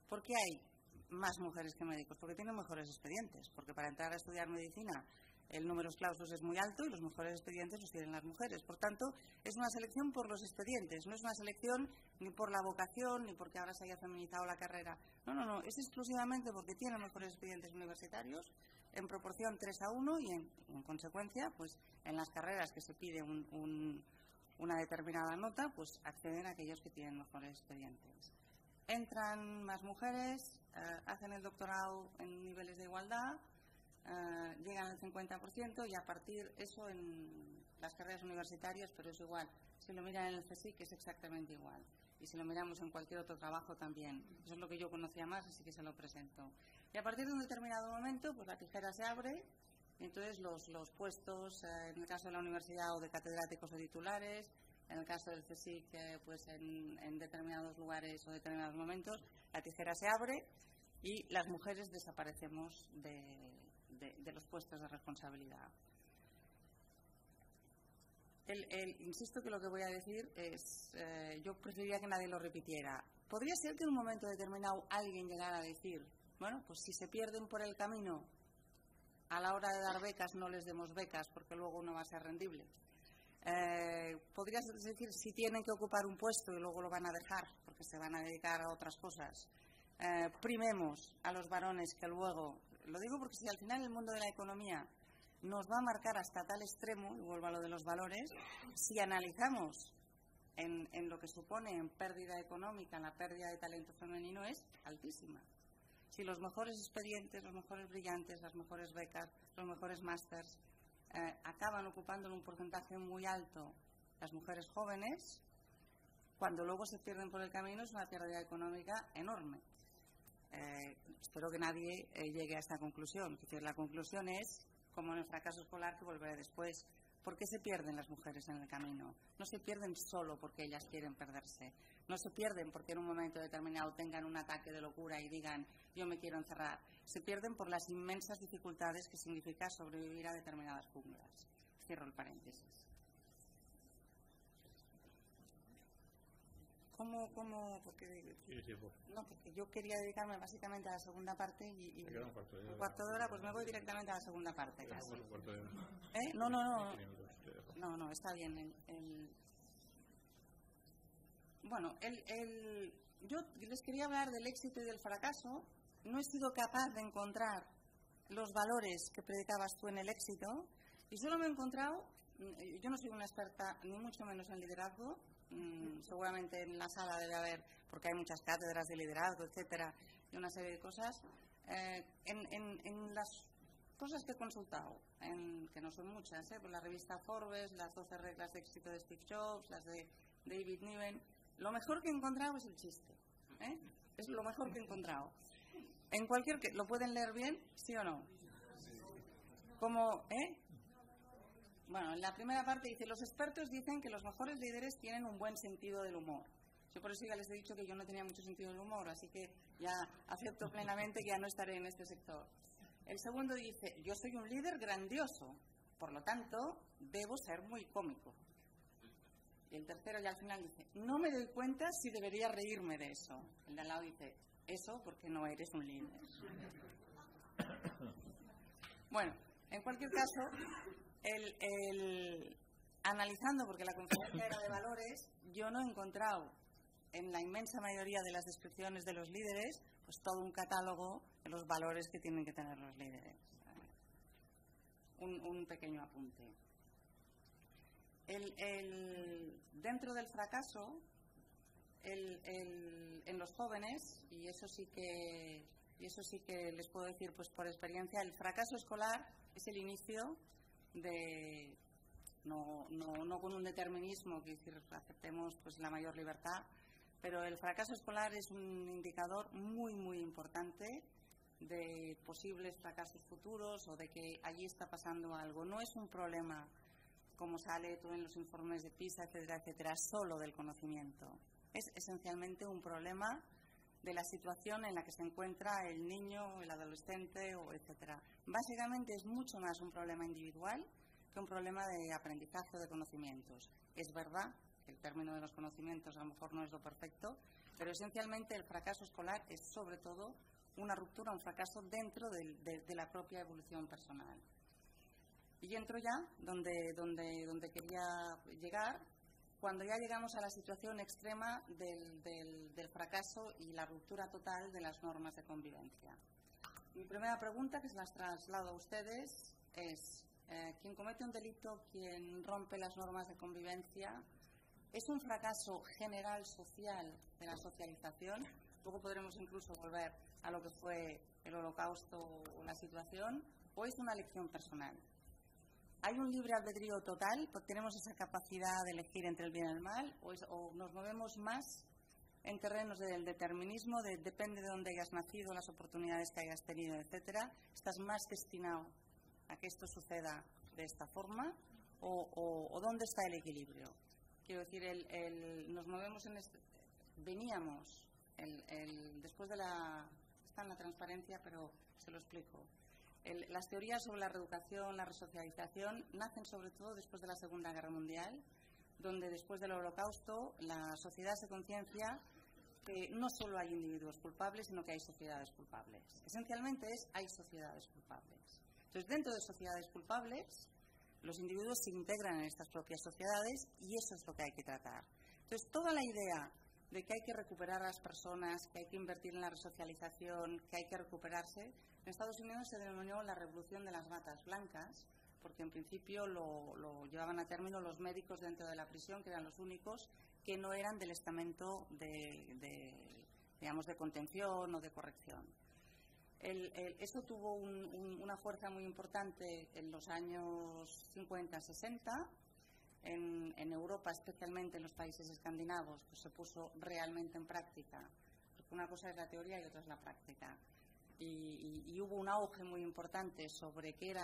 ¿Por qué hay más mujeres que médicos? Porque tienen mejores expedientes, porque para entrar a estudiar medicina el numerus clausus es muy alto y los mejores expedientes los tienen las mujeres. Por tanto, es una selección por los expedientes, no es una selección ni por la vocación ni porque ahora se haya feminizado la carrera. No, no, no, es exclusivamente porque tienen mejores expedientes universitarios en proporción 3-1 y en consecuencia, pues en las carreras que se pide una determinada nota, pues acceden a aquellos que tienen mejores expedientes. Entran más mujeres, hacen el doctorado en niveles de igualdad, llegan al 50% y a partir eso en las carreras universitarias, pero es igual. Si lo miran en el CSIC es exactamente igual. Y si lo miramos en cualquier otro trabajo también. Eso es lo que yo conocía más, así que se lo presento. Y a partir de un determinado momento, pues la tijera se abre y entonces los puestos, en el caso de la universidad o de catedráticos o titulares, en el caso del CSIC, pues en determinados lugares o determinados momentos, la tijera se abre y las mujeres desaparecemos de los puestos de responsabilidad. Insisto que lo que voy a decir es, yo preferiría que nadie lo repitiera. Podría ser que en un momento determinado alguien llegara a decir, bueno, pues si se pierden por el camino, a la hora de dar becas no les demos becas porque luego no va a ser rendible. Podrías decir si tienen que ocupar un puesto y luego lo van a dejar porque se van a dedicar a otras cosas. Primemos a los varones que luego, lo digo porque si al final el mundo de la economía nos va a marcar hasta tal extremo, y vuelvo a lo de los valores, si analizamos en lo que supone en pérdida económica, en la pérdida de talento femenino es altísima. Si los mejores expedientes, los mejores brillantes, las mejores becas, los mejores másters, acaban ocupando en un porcentaje muy alto las mujeres jóvenes, cuando luego se pierden por el camino es una pérdida económica enorme. Espero que nadie llegue a esta conclusión. Es decir, la conclusión es, como en el fracaso escolar que volveré después, ¿por qué se pierden las mujeres en el camino? No se pierden solo porque ellas quieren perderse. No se pierden porque en un momento determinado tengan un ataque de locura y digan yo me quiero encerrar. Se pierden por las inmensas dificultades que significa sobrevivir a determinadas junglas. Cierro el paréntesis. ¿Cómo? Porque, no, porque yo quería dedicarme básicamente a la segunda parte y un cuarto de hora, pues me voy directamente a la segunda parte. Casi. No, está bien. Yo les quería hablar del éxito y del fracaso. No he sido capaz de encontrar los valores que predicabas tú en El éxito, y solo me he encontrado, yo no soy una experta ni mucho menos en liderazgo, seguramente en la sala debe haber, porque hay muchas cátedras de liderazgo, etcétera, y una serie de cosas. En las cosas que he consultado, que no son muchas, por la revista Forbes, las 12 reglas de éxito de Steve Jobs, las de David Niven, lo mejor que he encontrado es el chiste, es lo mejor que he encontrado. En cualquier que lo pueden leer bien, sí o no. Como, bueno, en la primera parte dice, los expertos dicen que los mejores líderes tienen un buen sentido del humor. Yo por eso ya les he dicho que yo no tenía mucho sentido del humor, así que ya acepto plenamente que ya no estaré en este sector. El segundo dice, yo soy un líder grandioso, por lo tanto, debo ser muy cómico. Y el tercero ya al final dice, no me doy cuenta si debería reírme de eso. El de al lado dice, eso porque no eres un líder. Bueno, en cualquier caso, analizando, porque la conferencia era de valores, yo no he encontrado en la inmensa mayoría de las descripciones de los líderes pues todo un catálogo de los valores que tienen que tener los líderes. Un pequeño apunte. Dentro del fracaso, en los jóvenes, y eso sí que les puedo decir pues por experiencia, el fracaso escolar es el inicio de, no con un determinismo, que aceptemos pues la mayor libertad, pero el fracaso escolar es un indicador muy, muy importante de posibles fracasos futuros o de que allí está pasando algo. No es un problema, como sale todo en los informes de PISA, etcétera, etcétera, solo del conocimiento. Es esencialmente un problema de la situación en la que se encuentra el niño, el adolescente, etcétera. Básicamente es mucho más un problema individual que un problema de aprendizaje de conocimientos. Es verdad que el término de los conocimientos a lo mejor no es lo perfecto, pero esencialmente el fracaso escolar es sobre todo una ruptura, un fracaso dentro de la propia evolución personal. Y entro ya donde quería llegar, cuando ya llegamos a la situación extrema del fracaso y la ruptura total de las normas de convivencia. Mi primera pregunta, que se las traslado a ustedes, es ¿quién comete un delito, quien rompe las normas de convivencia, es un fracaso general social de la socialización? Luego podremos incluso volver a lo que fue el Holocausto o la situación, ¿o es una elección personal? ¿Hay un libre albedrío total? ¿Tenemos esa capacidad de elegir entre el bien y el mal? ¿O nos movemos más en terrenos del determinismo, depende de dónde hayas nacido, las oportunidades que hayas tenido, etcétera? ¿Estás más destinado a que esto suceda de esta forma? ¿O dónde está el equilibrio? Quiero decir, nos movemos en este... Veníamos, después de la... Está en la transparencia, pero se lo explico. Las teorías sobre la reeducación, la resocialización, nacen sobre todo después de la Segunda Guerra Mundial, donde después del Holocausto la sociedad se conciencia que no solo hay individuos culpables, sino que hay sociedades culpables. Esencialmente hay sociedades culpables. Entonces, dentro de sociedades culpables, los individuos se integran en estas propias sociedades y eso es lo que hay que tratar. Entonces, toda la idea de que hay que recuperar a las personas, que hay que invertir en la resocialización, que hay que recuperarse... En Estados Unidos se denominó la revolución de las batas blancas, porque en principio lo llevaban a término los médicos dentro de la prisión, que eran los únicos que no eran del estamento digamos, de contención o de corrección. Eso tuvo una fuerza muy importante en los años 50-60, en Europa, especialmente en los países escandinavos, pues se puso realmente en práctica, porque una cosa es la teoría y otra es la práctica. Y hubo un auge muy importante sobre que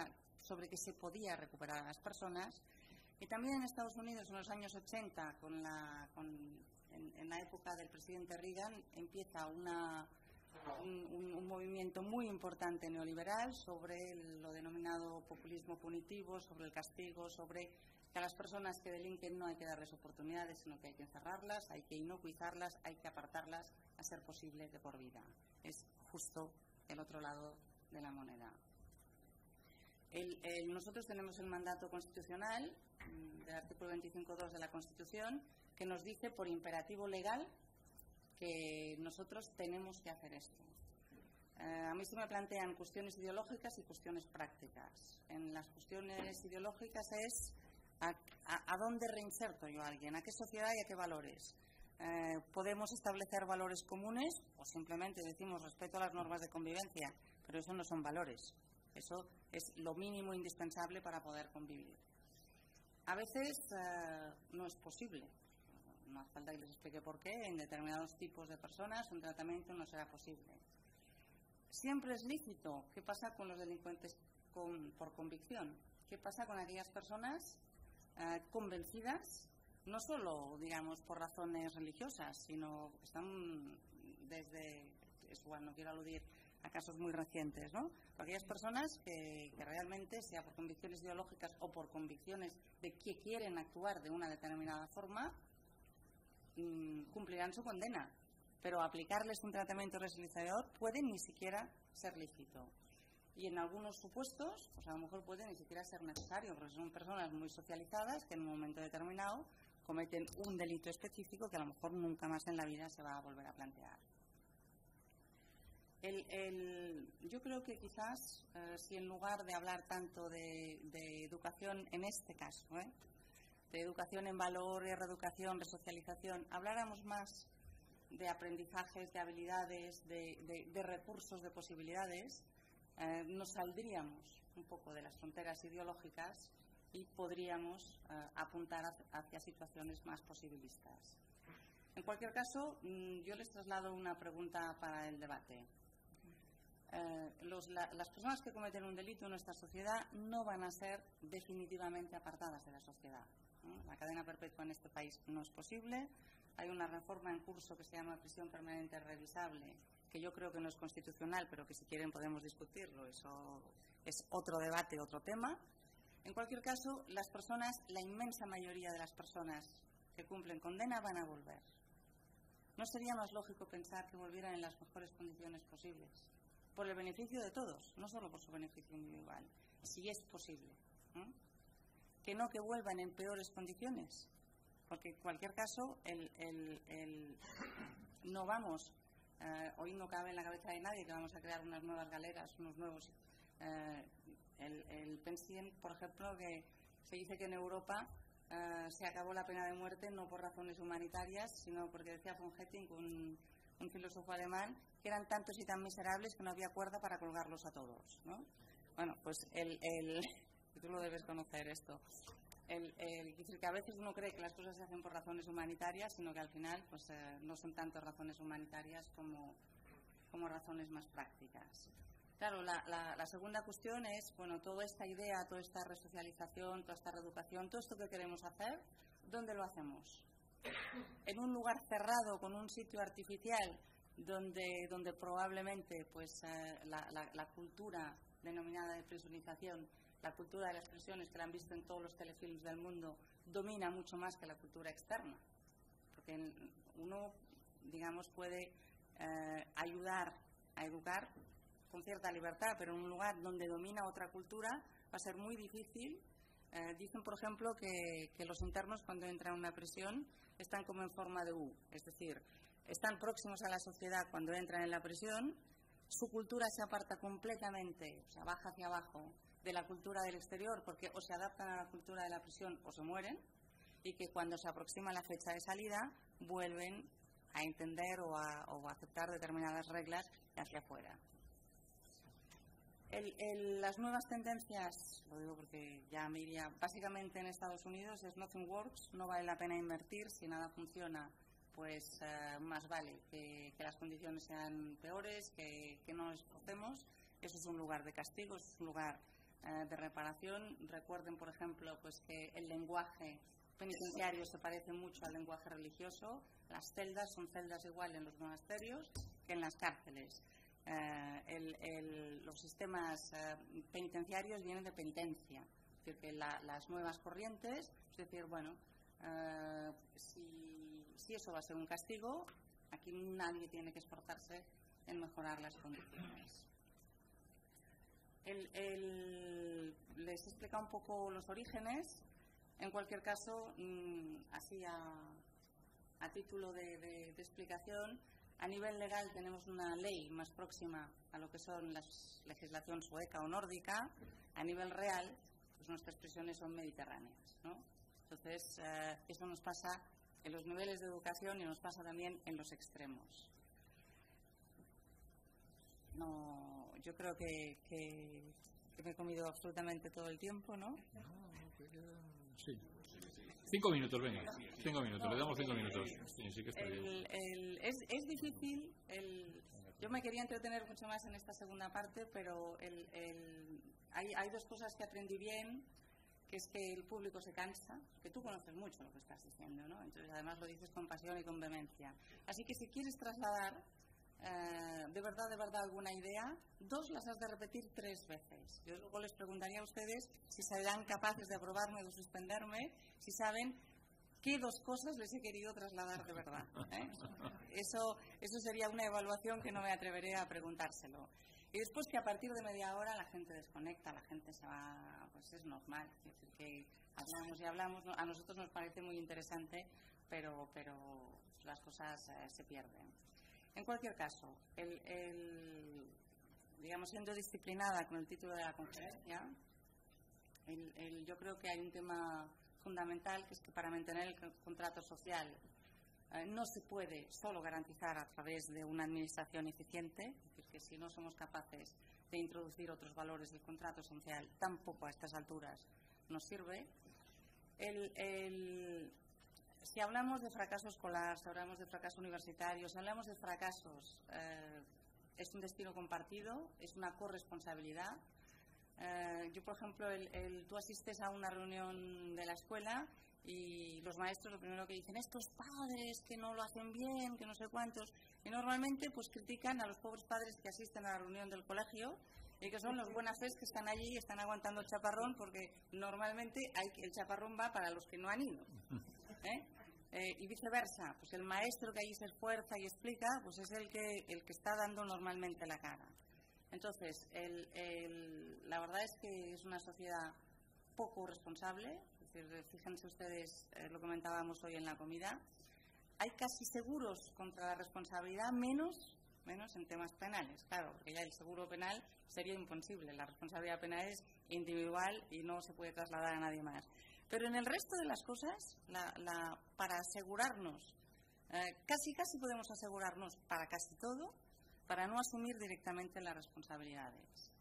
se podía recuperar a las personas. Y también en Estados Unidos, en los años 80, en la época del presidente Reagan, empieza un movimiento muy importante neoliberal sobre lo denominado populismo punitivo, sobre el castigo, sobre que a las personas que delinquen no hay que darles oportunidades, sino que hay que encerrarlas, hay que inocuizarlas, hay que apartarlas, a ser posible de por vida. Es justo el otro lado de la moneda. Nosotros tenemos el mandato constitucional del artículo 25.2 de la Constitución que nos dice por imperativo legal que nosotros tenemos que hacer esto. A mí se me plantean cuestiones ideológicas y cuestiones prácticas. En las cuestiones ideológicas es a dónde reinserto yo a alguien, a qué sociedad y a qué valores. Podemos establecer valores comunes o simplemente decimos respeto a las normas de convivencia, pero eso no son valores. Eso es lo mínimo indispensable para poder convivir. A veces no es posible. No hace falta que les explique por qué. En determinados tipos de personas un tratamiento no será posible. Siempre es lícito. ¿Qué pasa con los delincuentes por convicción? ¿Qué pasa con aquellas personas convencidas, no solo, digamos, por razones religiosas, sino que están desde, es igual, no quiero aludir a casos muy recientes, ¿no? Aquellas personas que realmente, sea por convicciones ideológicas o por convicciones de que quieren actuar de una determinada forma, cumplirán su condena. Pero aplicarles un tratamiento residualizador puede ni siquiera ser lícito. Y en algunos supuestos, pues a lo mejor puede ni siquiera ser necesario, porque son personas muy socializadas que en un momento determinado cometen un delito específico que a lo mejor nunca más en la vida se va a volver a plantear. Yo creo que quizás, si en lugar de hablar tanto de educación en este caso, de educación en valores, reeducación, resocialización, habláramos más de aprendizajes, de habilidades, de recursos, de posibilidades, nos saldríamos un poco de las fronteras ideológicas y podríamos apuntar hacia situaciones más posibilistas. En cualquier caso, yo les traslado una pregunta para el debate. Las personas que cometen un delito en nuestra sociedad no van a ser definitivamente apartadas de la sociedad. La cadena perpetua en este país no es posible. Hay una reforma en curso que se llama prisión permanente revisable, que yo creo que no es constitucional, pero que si quieren podemos discutirlo. Eso es otro debate, otro tema. En cualquier caso, las personas, la inmensa mayoría de las personas que cumplen condena van a volver. ¿No sería más lógico pensar que volvieran en las mejores condiciones posibles? Por el beneficio de todos, no solo por su beneficio individual, si es posible. Que no que vuelvan en peores condiciones, porque en cualquier caso no vamos, hoy no cabe en la cabeza de nadie que vamos a crear unas nuevas galeras, unos nuevos... Pensien, por ejemplo, que se dice que en Europa se acabó la pena de muerte no por razones humanitarias, sino porque decía von Hetting, un filósofo alemán, que eran tantos y tan miserables que no había cuerda para colgarlos a todos, ¿no? Bueno, pues tú lo debes conocer esto. Que a veces uno cree que las cosas se hacen por razones humanitarias, sino que al final pues, no son tantas razones humanitarias como razones más prácticas. Claro, la segunda cuestión es, bueno, toda esta idea, toda esta resocialización, toda esta reeducación, todo esto que queremos hacer, ¿dónde lo hacemos? ¿En un lugar cerrado, con un sitio artificial, donde probablemente pues, la cultura denominada de prisonización, la cultura de las prisiones que la han visto en todos los telefilms del mundo, domina mucho más que la cultura externa? Porque uno, digamos, puede ayudar a educar con cierta libertad, pero en un lugar donde domina otra cultura va a ser muy difícil. Dicen, por ejemplo, que los internos cuando entran a una prisión están como en forma de U, es decir, están próximos a la sociedad cuando entran en la prisión, su cultura se aparta completamente, o sea, baja hacia abajo de la cultura del exterior porque o se adaptan a la cultura de la prisión o se mueren, y que cuando se aproxima la fecha de salida vuelven a entender o a aceptar determinadas reglas hacia afuera. Las nuevas tendencias, lo digo porque ya me iría, básicamente en Estados Unidos es nothing works, no vale la pena invertir, si nada funciona, pues más vale que las condiciones sean peores, que no esforcemos. Eso es un lugar de castigo, es un lugar de reparación. Recuerden, por ejemplo, pues que el lenguaje penitenciario se parece mucho al lenguaje religioso, las celdas son celdas igual en los monasterios que en las cárceles. Los sistemas penitenciarios vienen de penitencia, es decir, que las nuevas corrientes, es decir, bueno, si eso va a ser un castigo, aquí nadie tiene que esforzarse en mejorar las condiciones. Les he explicado un poco los orígenes. En cualquier caso, así a título de explicación, A nivel legal tenemos una ley más próxima a lo que son la legislación sueca o nórdica. A nivel real, pues nuestras prisiones son mediterráneas, ¿no? Entonces, eso nos pasa en los niveles de educación y nos pasa también en los extremos. No, yo creo que me he comido absolutamente todo el tiempo, ¿no? Sí. 5 minutos, venga. 5 minutos, le damos 5 minutos. Sí, sí que estoy bien. Es difícil. Yo me quería entretener mucho más en esta segunda parte, pero hay dos cosas que aprendí bien, que es que el público se cansa, que tú conoces mucho lo que estás diciendo, ¿no? Entonces, además, lo dices con pasión y con vehemencia. Así que si quieres trasladar de verdad alguna idea, dos las has de repetir 3 veces. Yo luego les preguntaría a ustedes si serán capaces de aprobarme o de suspenderme, si saben qué 2 cosas les he querido trasladar de verdad, ¿eh? Eso sería una evaluación que no me atreveré a preguntárselo. Y después, que a partir de media hora la gente desconecta, la gente se va, pues es normal, es decir, que hablamos y hablamos, a nosotros nos parece muy interesante, pero las cosas se pierden. En cualquier caso, digamos, siendo disciplinada con el título de la conferencia, yo creo que hay un tema fundamental, que es que para mantener el contrato social no se puede solo garantizar a través de una administración eficiente, es decir, que si no somos capaces de introducir otros valores del contrato social, tampoco a estas alturas nos sirve. Si hablamos de fracaso escolar, si hablamos de fracaso universitario, si hablamos de fracasos, es un destino compartido, es una corresponsabilidad. Yo, por ejemplo, tú asistes a una reunión de la escuela y los maestros lo primero que dicen, estos padres que no lo hacen bien, que no sé cuántos, y normalmente pues critican a los pobres padres que asisten a la reunión del colegio y que son los buenas fes que están allí y están aguantando el chaparrón, porque normalmente el chaparrón va para los que no han ido, ¿eh? Y viceversa, pues el maestro que allí se esfuerza y explica, pues es el que está dando normalmente la cara. Entonces, la verdad es que es una sociedad poco responsable. Es decir, fíjense ustedes, lo comentábamos hoy en la comida, hay casi seguros contra la responsabilidad, menos en temas penales, claro, porque ya el seguro penal sería imposible, la responsabilidad penal es individual y no se puede trasladar a nadie más. Pero en el resto de las cosas, para asegurarnos, casi podemos asegurarnos para casi todo, para no asumir directamente las responsabilidades.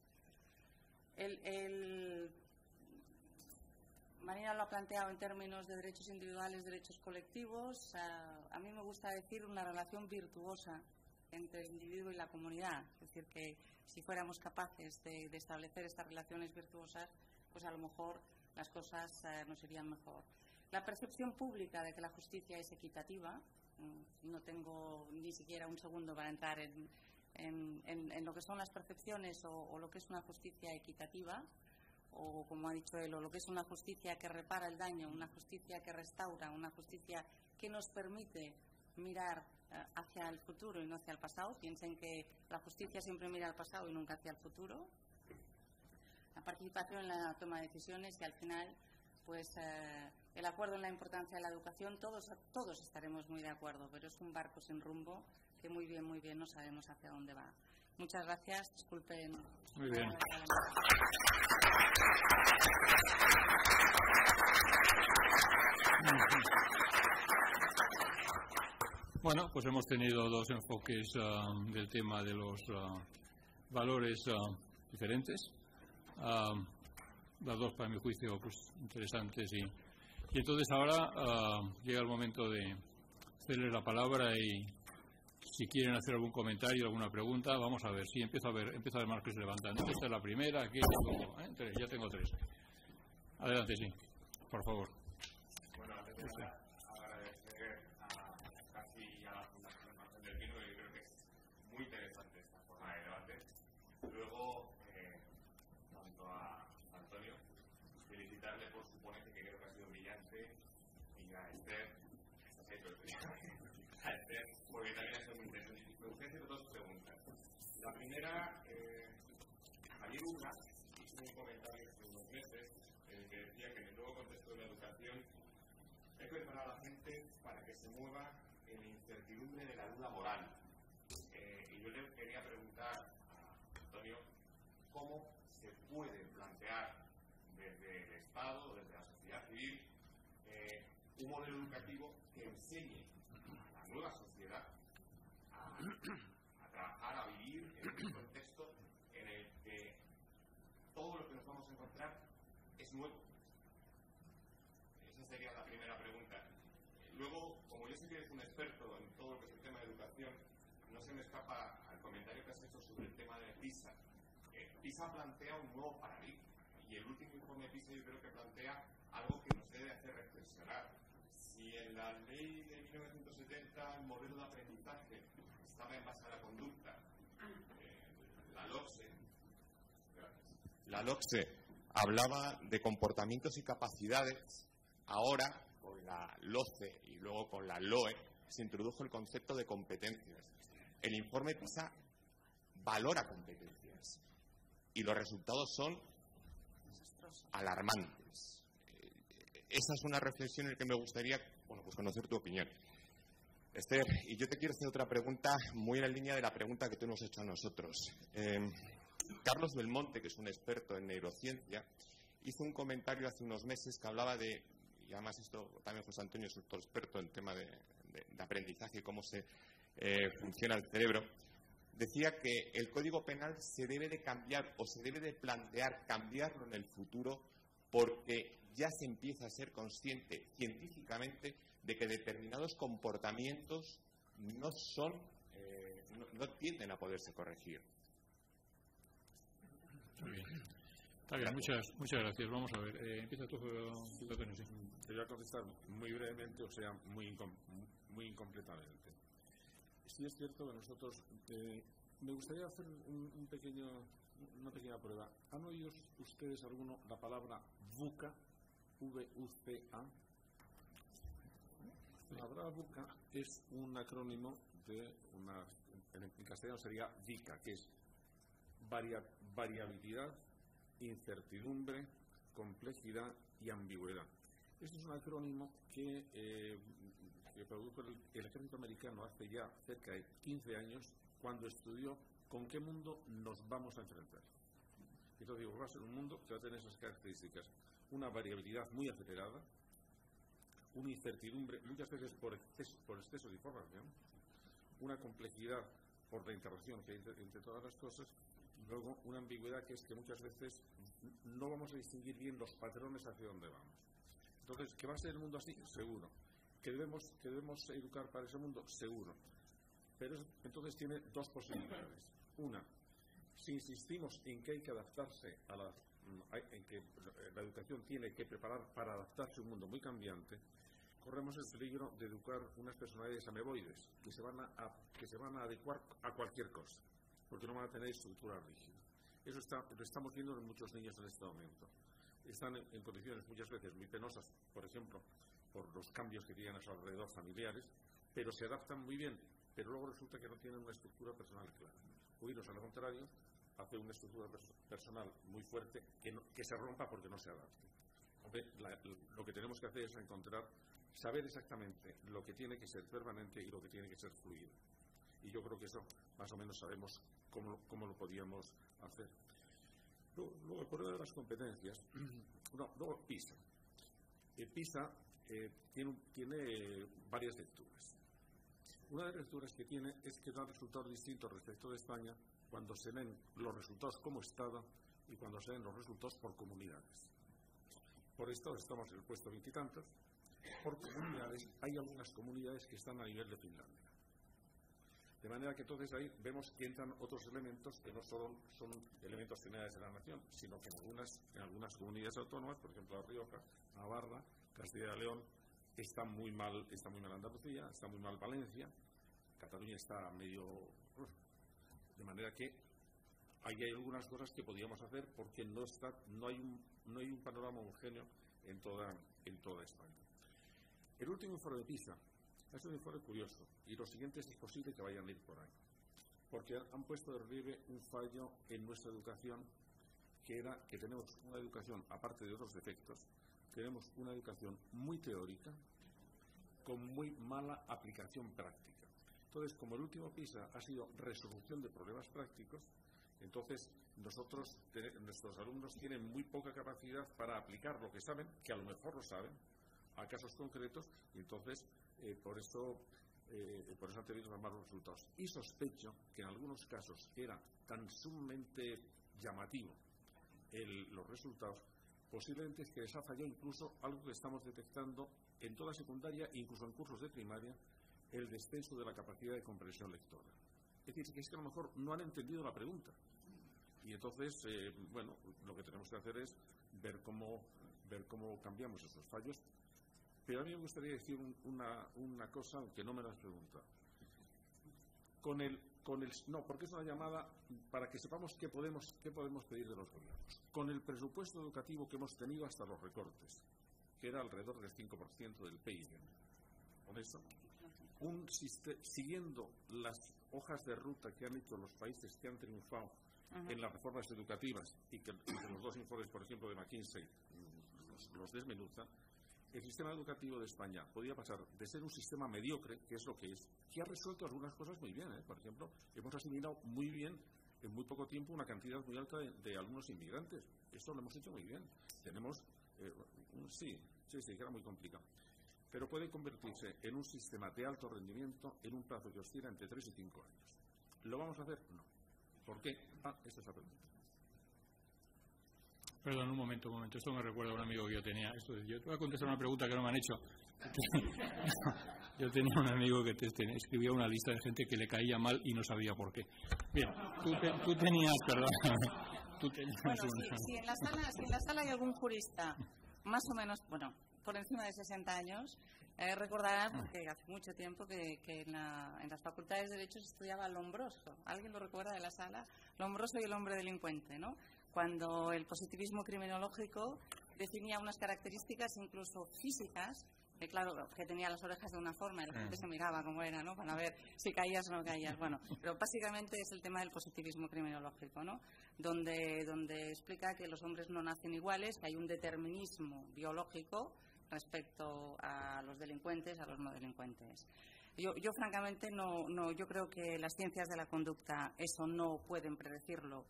Marina lo ha planteado en términos de derechos individuales, derechos colectivos. A mí me gusta decir una relación virtuosa entre el individuo y la comunidad. Es decir, que si fuéramos capaces de establecer estas relaciones virtuosas, pues a lo mejor las cosas nos irían mejor. La percepción pública de que la justicia es equitativa. No tengo ni siquiera un segundo para entrar en lo que son las percepciones o lo que es una justicia equitativa, o como ha dicho él, o lo que es una justicia que repara el daño, una justicia que restaura, una justicia que nos permite mirar hacia el futuro y no hacia el pasado. Piensen que la justicia siempre mira al pasado y nunca hacia el futuro. La participación en la toma de decisiones y al final, pues el acuerdo en la importancia de la educación, todos estaremos muy de acuerdo, pero es un barco sin rumbo que muy bien no sabemos hacia dónde va. Muchas gracias, disculpen. Muy bien. Bueno, pues hemos tenido 2 enfoques del tema de los valores diferentes. Las 2, para mi juicio, pues interesantes. Y entonces ahora llega el momento de hacerles la palabra y si quieren hacer algún comentario, alguna pregunta, vamos a ver. Sí, empiezo a ver más que se levantan. Esta es la primera, aquí tengo, ya tengo 3. Adelante, sí, por favor. Bueno, antes de nada, agradecer a Casi y a la Fundación Rafael del Pino, que yo creo que es muy interesante esta forma de debate. Luego, tanto a Antonio, felicitarle por su ponencia, que creo que ha sido brillante, y a Esther, porque también ha sido muy interesante. Me gustaría hacer 2 preguntas. La primera, había una, hice un comentario hace unos meses, en el que decía que en el nuevo contexto de la educación hay que preparar a la gente para que se mueva en la incertidumbre de la duda moral. un modelo educativo que enseñe a la nueva sociedad a trabajar, a vivir en un contexto en el que todo lo que nos vamos a encontrar es nuevo. Esa sería la primera pregunta. Luego, como yo sé que eres un experto en todo lo que es el tema de educación, no se me escapa al comentario que has hecho sobre el tema de PISA. PISA plantea un nuevo paradigma, y el último informe de PISA yo creo que plantea algo que nos debe hacer reflexionar. Si en la ley de 1970 el modelo de aprendizaje estaba en base a la conducta, la LOCSE hablaba de comportamientos y capacidades, ahora con la LOCE y luego con la LOE se introdujo el concepto de competencias. El informe PISA valora competencias y los resultados son alarmantes. Esa es una reflexión en la que me gustaría conocer tu opinión. Esther, y yo te quiero hacer otra pregunta muy en la línea de la pregunta que tú nos has hecho a nosotros. Carlos Belmonte, que es un experto en neurociencia, hizo un comentario hace unos meses que hablaba de, y además esto también José Antonio es otro experto en tema de aprendizaje y cómo se funciona el cerebro, decía que el Código Penal se debe de cambiar o se debe de plantear cambiarlo en el futuro porque ya se empieza a ser consciente científicamente de que determinados comportamientos no son, no tienden a poderse corregir. Muy bien. Está bien, muchas gracias. Vamos a ver, empieza tú, Antonio. Sí. Te voy a contestar muy brevemente, o sea, muy incompletamente. Sí, es cierto que nosotros... me gustaría hacer una pequeña prueba. ¿Han oído ustedes alguno la palabra VUCA? V-U-C-A. La palabra VUCA es un acrónimo de una... En castellano sería VICA, que es variabilidad, incertidumbre, complejidad y ambigüedad. Este es un acrónimo que produjo el ejército americano hace ya cerca de 15 años cuando estudió con qué mundo nos vamos a enfrentar. Entonces digo, va a ser un mundo que va a tener esas características. Una variabilidad muy acelerada, una incertidumbre muchas veces por exceso de información, una complejidad por la interacción que hay entre todas las cosas, y luego una ambigüedad que es que muchas veces no vamos a distinguir bien los patrones hacia dónde vamos. Entonces, ¿que va a ser el mundo así? Seguro. ¿Que debemos educar para ese mundo? Seguro. Pero entonces tiene dos posibilidades. Una, si insistimos en que hay que adaptarse a la... en que la educación tiene que preparar para adaptarse a un mundo muy cambiante, corremos el peligro de educar unas personalidades ameboides que se van a adecuar a cualquier cosa, porque no van a tener estructura rígida. Eso lo estamos viendo en muchos niños en este momento. Están en condiciones muchas veces muy penosas, por ejemplo, por los cambios que tienen a su alrededor familiares, pero se adaptan muy bien, pero luego resulta que no tienen una estructura personal clara. O irnos al contrario, hacer una estructura personal muy fuerte que se rompa porque no se adapte. Lo que tenemos que hacer es saber exactamente lo que tiene que ser permanente y lo que tiene que ser fluido. Y yo creo que eso más o menos sabemos cómo lo podíamos hacer. Luego, el problema de las competencias. Luego, PISA. PISA tiene varias lecturas. Una de las lecturas que tiene es que da resultados distintos respecto de España cuando se ven los resultados como Estado y cuando se ven los resultados por comunidades. Por Estado estamos en el puesto 20 y tantos. Por comunidades, hay algunas comunidades que están a nivel de Finlandia. De manera que entonces ahí vemos que entran otros elementos que no solo son elementos generales de la nación, sino que en algunas comunidades autónomas, por ejemplo La Rioja, Navarra, Castilla y León, está muy mal Andalucía, está muy mal Valencia, Cataluña está medio... De manera que ahí hay algunas cosas que podríamos hacer porque no hay un panorama homogéneo en toda España. El último informe de PISA es un informe curioso y los siguientes es posible que vayan a ir por ahí, porque han puesto de relieve un fallo en nuestra educación que era que tenemos una educación, aparte de otros defectos, tenemos una educación muy teórica con muy mala aplicación práctica. Entonces, como el último PISA ha sido resolución de problemas prácticos, entonces nuestros alumnos tienen muy poca capacidad para aplicar lo que saben, que a lo mejor lo saben, a casos concretos, y entonces por eso han tenido tan malos resultados. Y sospecho que en algunos casos era tan sumamente llamativo los resultados, posiblemente es que les ha fallado incluso algo que estamos detectando en toda secundaria, incluso en cursos de primaria, el descenso de la capacidad de comprensión lectora. Es decir, que es que a lo mejor no han entendido la pregunta. Y entonces, bueno, lo que tenemos que hacer es ver cómo cambiamos esos fallos. Pero a mí me gustaría decir una cosa, aunque no me la has preguntado. No, porque es una llamada para que sepamos qué podemos pedir de los gobiernos. Con el presupuesto educativo que hemos tenido hasta los recortes, que era alrededor del 5% del PIB, con eso, siguiendo las hojas de ruta que han hecho los países que han triunfado en las reformas educativas y que los dos informes, por ejemplo, de McKinsey los desmenuzan, el sistema educativo de España podía pasar de ser un sistema mediocre, que es lo que es, que ha resuelto algunas cosas muy bien, ¿eh? Por ejemplo, hemos asimilado muy bien en muy poco tiempo una cantidad muy alta de alumnos inmigrantes. Esto lo hemos hecho muy bien. Tenemos, sí, era muy complicado. Pero puede convertirse en un sistema de alto rendimiento en un plazo que oscila entre 3 y 5 años. ¿Lo vamos a hacer? No. ¿Por qué? Esta es la pregunta. Perdón, un momento. Esto me recuerda a un amigo que yo tenía. Yo te voy a contestar una pregunta que no me han hecho. Yo tenía un amigo que escribía una lista de gente que le caía mal y no sabía por qué. Bien, tú tenías, perdón. Tú tenías una... si en la sala hay algún jurista más o menos, bueno, por encima de 60 años, recordarán porque hace mucho tiempo que en las facultades de Derecho se estudiaba Lombroso. ¿Alguien lo recuerda de la sala? Lombroso y el hombre delincuente, ¿no? Cuando el positivismo criminológico definía unas características incluso físicas, que claro, que tenía las orejas de una forma y la gente se miraba como era, ¿no? Para ver si caías o no caías. Bueno, pero básicamente es el tema del positivismo criminológico, ¿no? Donde explica que los hombres no nacen iguales, que hay un determinismo biológico respecto a los delincuentes, a los no delincuentes. Yo francamente, yo creo que las ciencias de la conducta eso no pueden predecirlo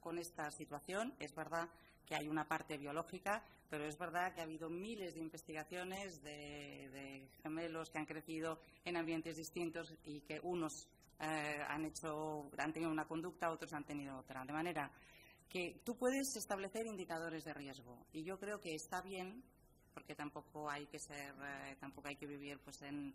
con esta situación. Es verdad que hay una parte biológica, pero es verdad que ha habido miles de investigaciones de gemelos que han crecido en ambientes distintos y que unos han tenido una conducta, otros han tenido otra. De manera que tú puedes establecer indicadores de riesgo y yo creo que está bien, porque tampoco hay que vivir pues en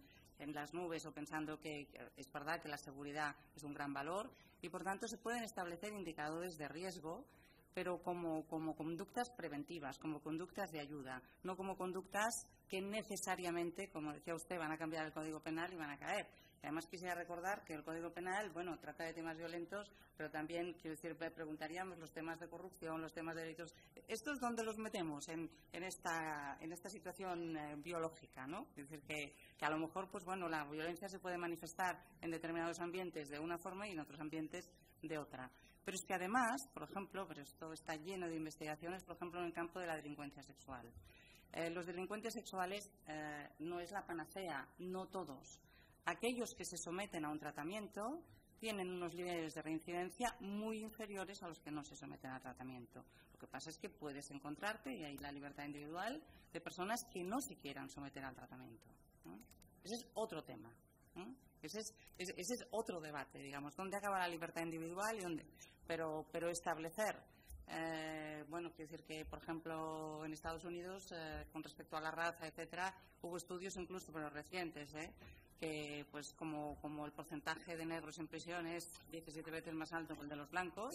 las nubes o pensando que es verdad que la seguridad es un gran valor y por tanto se pueden establecer indicadores de riesgo, pero como conductas preventivas, como conductas de ayuda, no como conductas que necesariamente, como decía usted, van a cambiar el Código Penal y van a caer. Además, quisiera recordar que el Código Penal, bueno, trata de temas violentos, pero también, quiero decir, preguntaríamos los temas de corrupción, los temas de delitos. ¿Estos dónde los metemos en esta situación biológica, ¿no? Es decir, que a lo mejor, pues bueno, la violencia se puede manifestar en determinados ambientes de una forma y en otros ambientes de otra. Pero es que además, por ejemplo, pero esto está lleno de investigaciones, por ejemplo, en el campo de la delincuencia sexual. Los delincuentes sexuales no es la panacea, no todos. Aquellos que se someten a un tratamiento tienen unos niveles de reincidencia muy inferiores a los que no se someten a tratamiento. Lo que pasa es que puedes encontrarte, y hay la libertad individual, de personas que no se quieran someter al tratamiento, ¿no? Ese es otro tema, ¿no? Ese es otro debate, digamos, dónde acaba la libertad individual y dónde. Pero establecer, quiero decir que, por ejemplo, en Estados Unidos, con respecto a la raza, etcétera, hubo estudios incluso, pero recientes, que pues como el porcentaje de negros en prisión es 17 veces más alto que el de los blancos,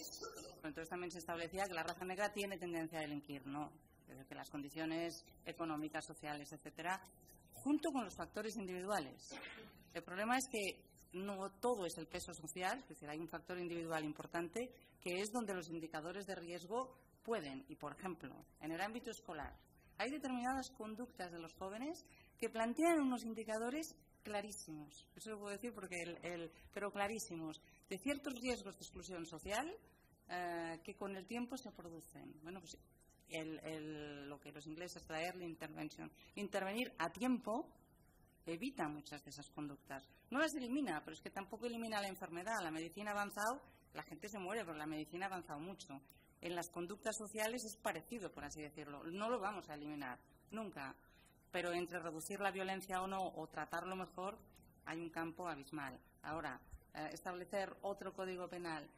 entonces también se establecía que la raza negra tiene tendencia a delinquir, ¿no? Desde que las condiciones económicas, sociales, etcétera, junto con los factores individuales. El problema es que no todo es el peso social, es decir, hay un factor individual importante que es donde los indicadores de riesgo pueden, y por ejemplo, en el ámbito escolar, hay determinadas conductas de los jóvenes que plantean unos indicadores clarísimos, eso lo puedo decir porque pero clarísimos, de ciertos riesgos de exclusión social que con el tiempo se producen. Bueno, pues lo que los ingleses traen, la intervención, intervenir a tiempo evita muchas de esas conductas. No las elimina, pero es que tampoco elimina la enfermedad. La medicina ha avanzado, la gente se muere, pero la medicina ha avanzado mucho. En las conductas sociales es parecido, por así decirlo. No lo vamos a eliminar, nunca. pero entre reducir la violencia o no o tratarlo mejor hay un campo abismal. Ahora, establecer otro Código Penal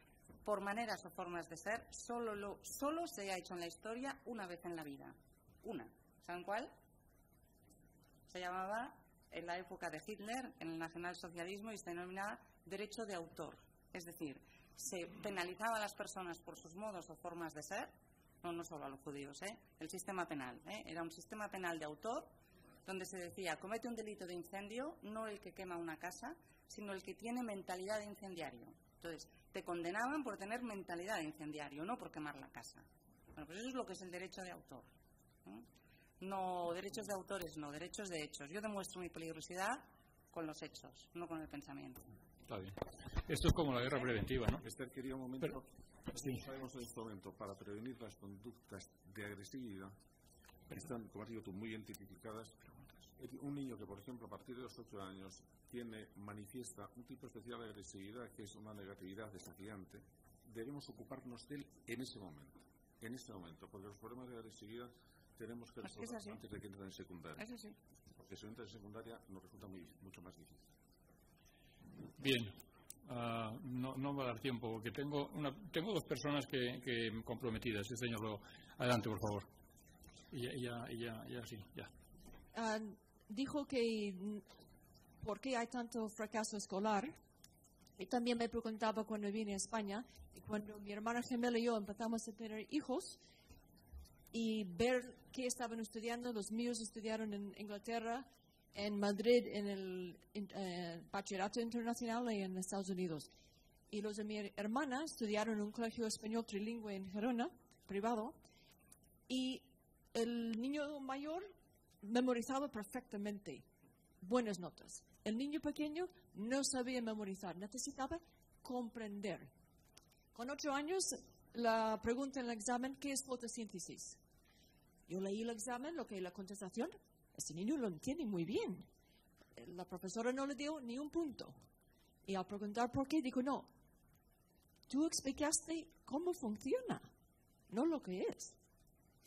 por maneras o formas de ser solo se ha hecho en la historia una vez en la vida. Una. ¿Saben cuál? Se llamaba, en la época de Hitler, en el nacionalsocialismo, y se denominaba derecho de autor. Es decir, se penalizaba a las personas por sus modos o formas de ser, no solo a los judíos, el sistema penal. Era un sistema penal de autor donde se decía, comete un delito de incendio, no el que quema una casa, sino el que tiene mentalidad de incendiario. Entonces, te condenaban por tener mentalidad de incendiario, no por quemar la casa. Bueno, pues eso es lo que es el derecho de autor. No, derechos de autores no, derechos de hechos. Yo demuestro mi peligrosidad con los hechos, no con el pensamiento. Está bien. Esto es como la guerra preventiva, ¿no? Esther, quería un momento. Sí. Sabemos en este momento, para prevenir las conductas de agresividad, están, como has dicho tú, muy identificadas. Un niño que, por ejemplo, a partir de los 8 años manifiesta un tipo especial de agresividad, que es una negatividad desafiante, debemos ocuparnos de él en ese momento. En ese momento, porque los problemas de agresividad tenemos que resolverlos antes de que entren en secundaria. Eso sí. Porque si entran en secundaria nos resulta mucho más difícil. Bien. No va a dar tiempo, porque tengo dos personas que comprometidas. Este señor, adelante, por favor. Dijo que por qué hay tanto fracaso escolar. Y también me preguntaba cuando vine a España, y cuando mi hermana gemela y yo empezamos a tener hijos y ver qué estaban estudiando. Los míos estudiaron en Inglaterra, en Madrid, en el Bachillerato Internacional y en Estados Unidos. Y los de mi hermana estudiaron en un colegio español trilingüe en Gerona, privado, y el niño mayor memorizaba perfectamente, buenas notas. El niño pequeño no sabía memorizar, necesitaba comprender. Con 8 años, la pregunta en el examen, ¿qué es fotosíntesis? Yo leí el examen, lo que la contestación, ese niño lo entiende muy bien. La profesora no le dio ni un punto. Y al preguntar por qué, dijo, no, tú explicaste cómo funciona, no lo que es.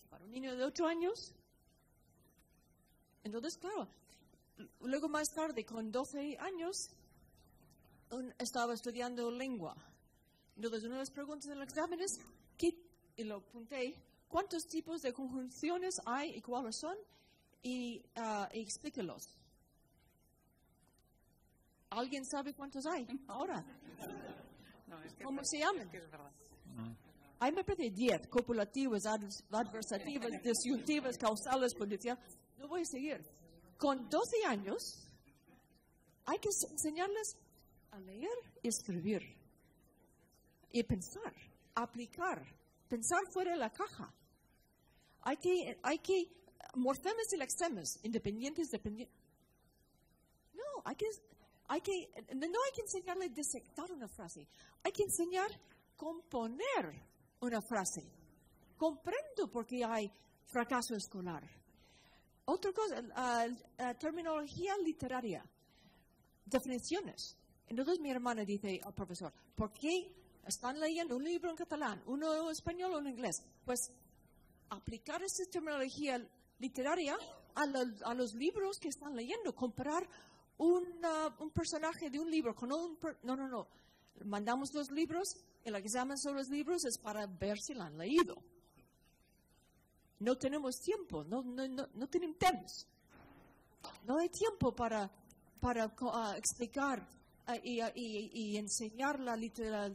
Para un niño de 8 años, entonces, claro, luego más tarde, con 12 años, estaba estudiando lengua. Entonces, una de las preguntas en el examen es, y lo apunté, ¿cuántos tipos de conjunciones hay y cuáles son? Y explíquelos. ¿Alguien sabe cuántos hay ahora? ¿Cómo se llaman? Hay más de 10, copulativas, adversativas, disyuntivas, causales, potenciales. No voy a seguir. Con 12 años hay que enseñarles a leer y escribir. Y pensar, aplicar, pensar fuera de la caja. Hay que morfemas y lexemas, independientes, dependientes. No, no hay que enseñarle a disectar una frase. Hay que enseñar a componer una frase. Comprendo por qué hay fracaso escolar. Otra cosa, la terminología literaria, definiciones. Entonces mi hermana dice al profesor, ¿por qué están leyendo un libro en catalán, uno en español o en inglés? Pues aplicar esa terminología literaria a los libros que están leyendo, comparar un personaje de un libro con un... No. Mandamos los libros, el examen sobre los libros es para ver si lo han leído. No tenemos tiempo, no tienen temas. No hay tiempo para explicar y enseñar la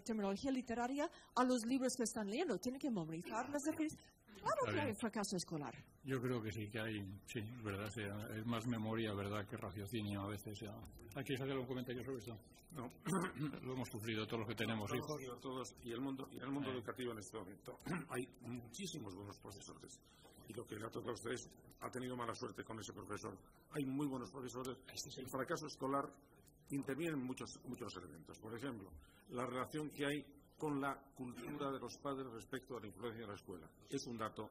terminología literaria a los libros que están leyendo. Tienen que memorizar las definiciones. Claro que hay fracaso escolar. Yo creo que sí, que hay, sí, verdad, sí, es más memoria, verdad, que raciocinio a veces. ¿Aquí se hace algún comentario sobre esto? No, lo hemos sufrido todos los que tenemos hijos. Todos, y el mundo educativo en este momento. Hay muchísimos buenos profesores. Y lo que le ha tocado a ustedes, ha tenido mala suerte con ese profesor. Hay muy buenos profesores. El fracaso escolar interviene en muchos elementos. Por ejemplo, la relación que hay con la cultura de los padres respecto a la influencia de la escuela. Es un dato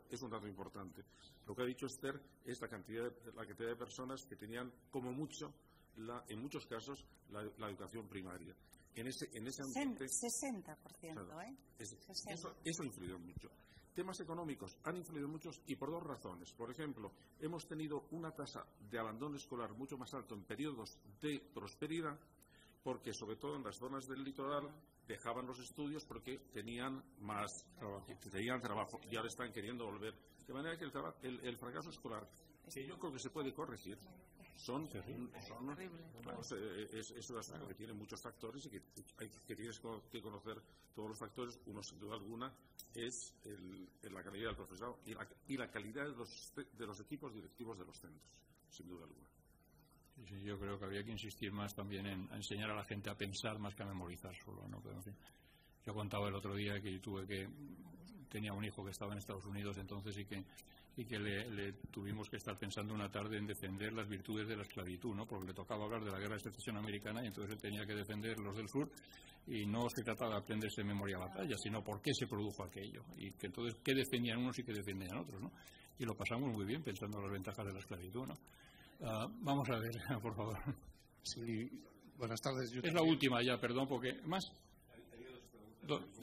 importante. Lo que ha dicho Esther es la cantidad de personas que tenían, como mucho, en muchos casos, la educación primaria. En ese ambiente... 60%, claro, 60%. Eso influyó mucho. Temas económicos han influido muchos y por dos razones. Por ejemplo, hemos tenido una tasa de abandono escolar mucho más alto en periodos de prosperidad, porque sobre todo en las zonas del litoral dejaban los estudios porque tenían más trabajo, y ahora están queriendo volver. De manera que el fracaso escolar, que yo creo que se puede corregir, es un asunto que tiene muchos factores y que tienes que conocer todos los factores. Uno, sin duda alguna, es la calidad del profesorado y la calidad de los equipos directivos de los centros, sin duda alguna. Sí, yo creo que habría que insistir más también en enseñar a la gente a pensar más que a memorizar solo, ¿no? Pero, en fin, yo contaba el otro día que tenía un hijo que estaba en Estados Unidos entonces y que le tuvimos que estar pensando una tarde en defender las virtudes de la esclavitud, ¿no? Porque le tocaba hablar de la guerra de secesión americana y entonces él tenía que defender los del sur, y no se trataba de aprenderse de memoria batalla, sino por qué se produjo aquello, y que entonces qué defendían unos y qué defendían otros, ¿no? Y lo pasamos muy bien pensando en las ventajas de la esclavitud, ¿no? Vamos a ver, por favor. Sí, buenas tardes. Es la última ya, perdón, porque... ¿Más?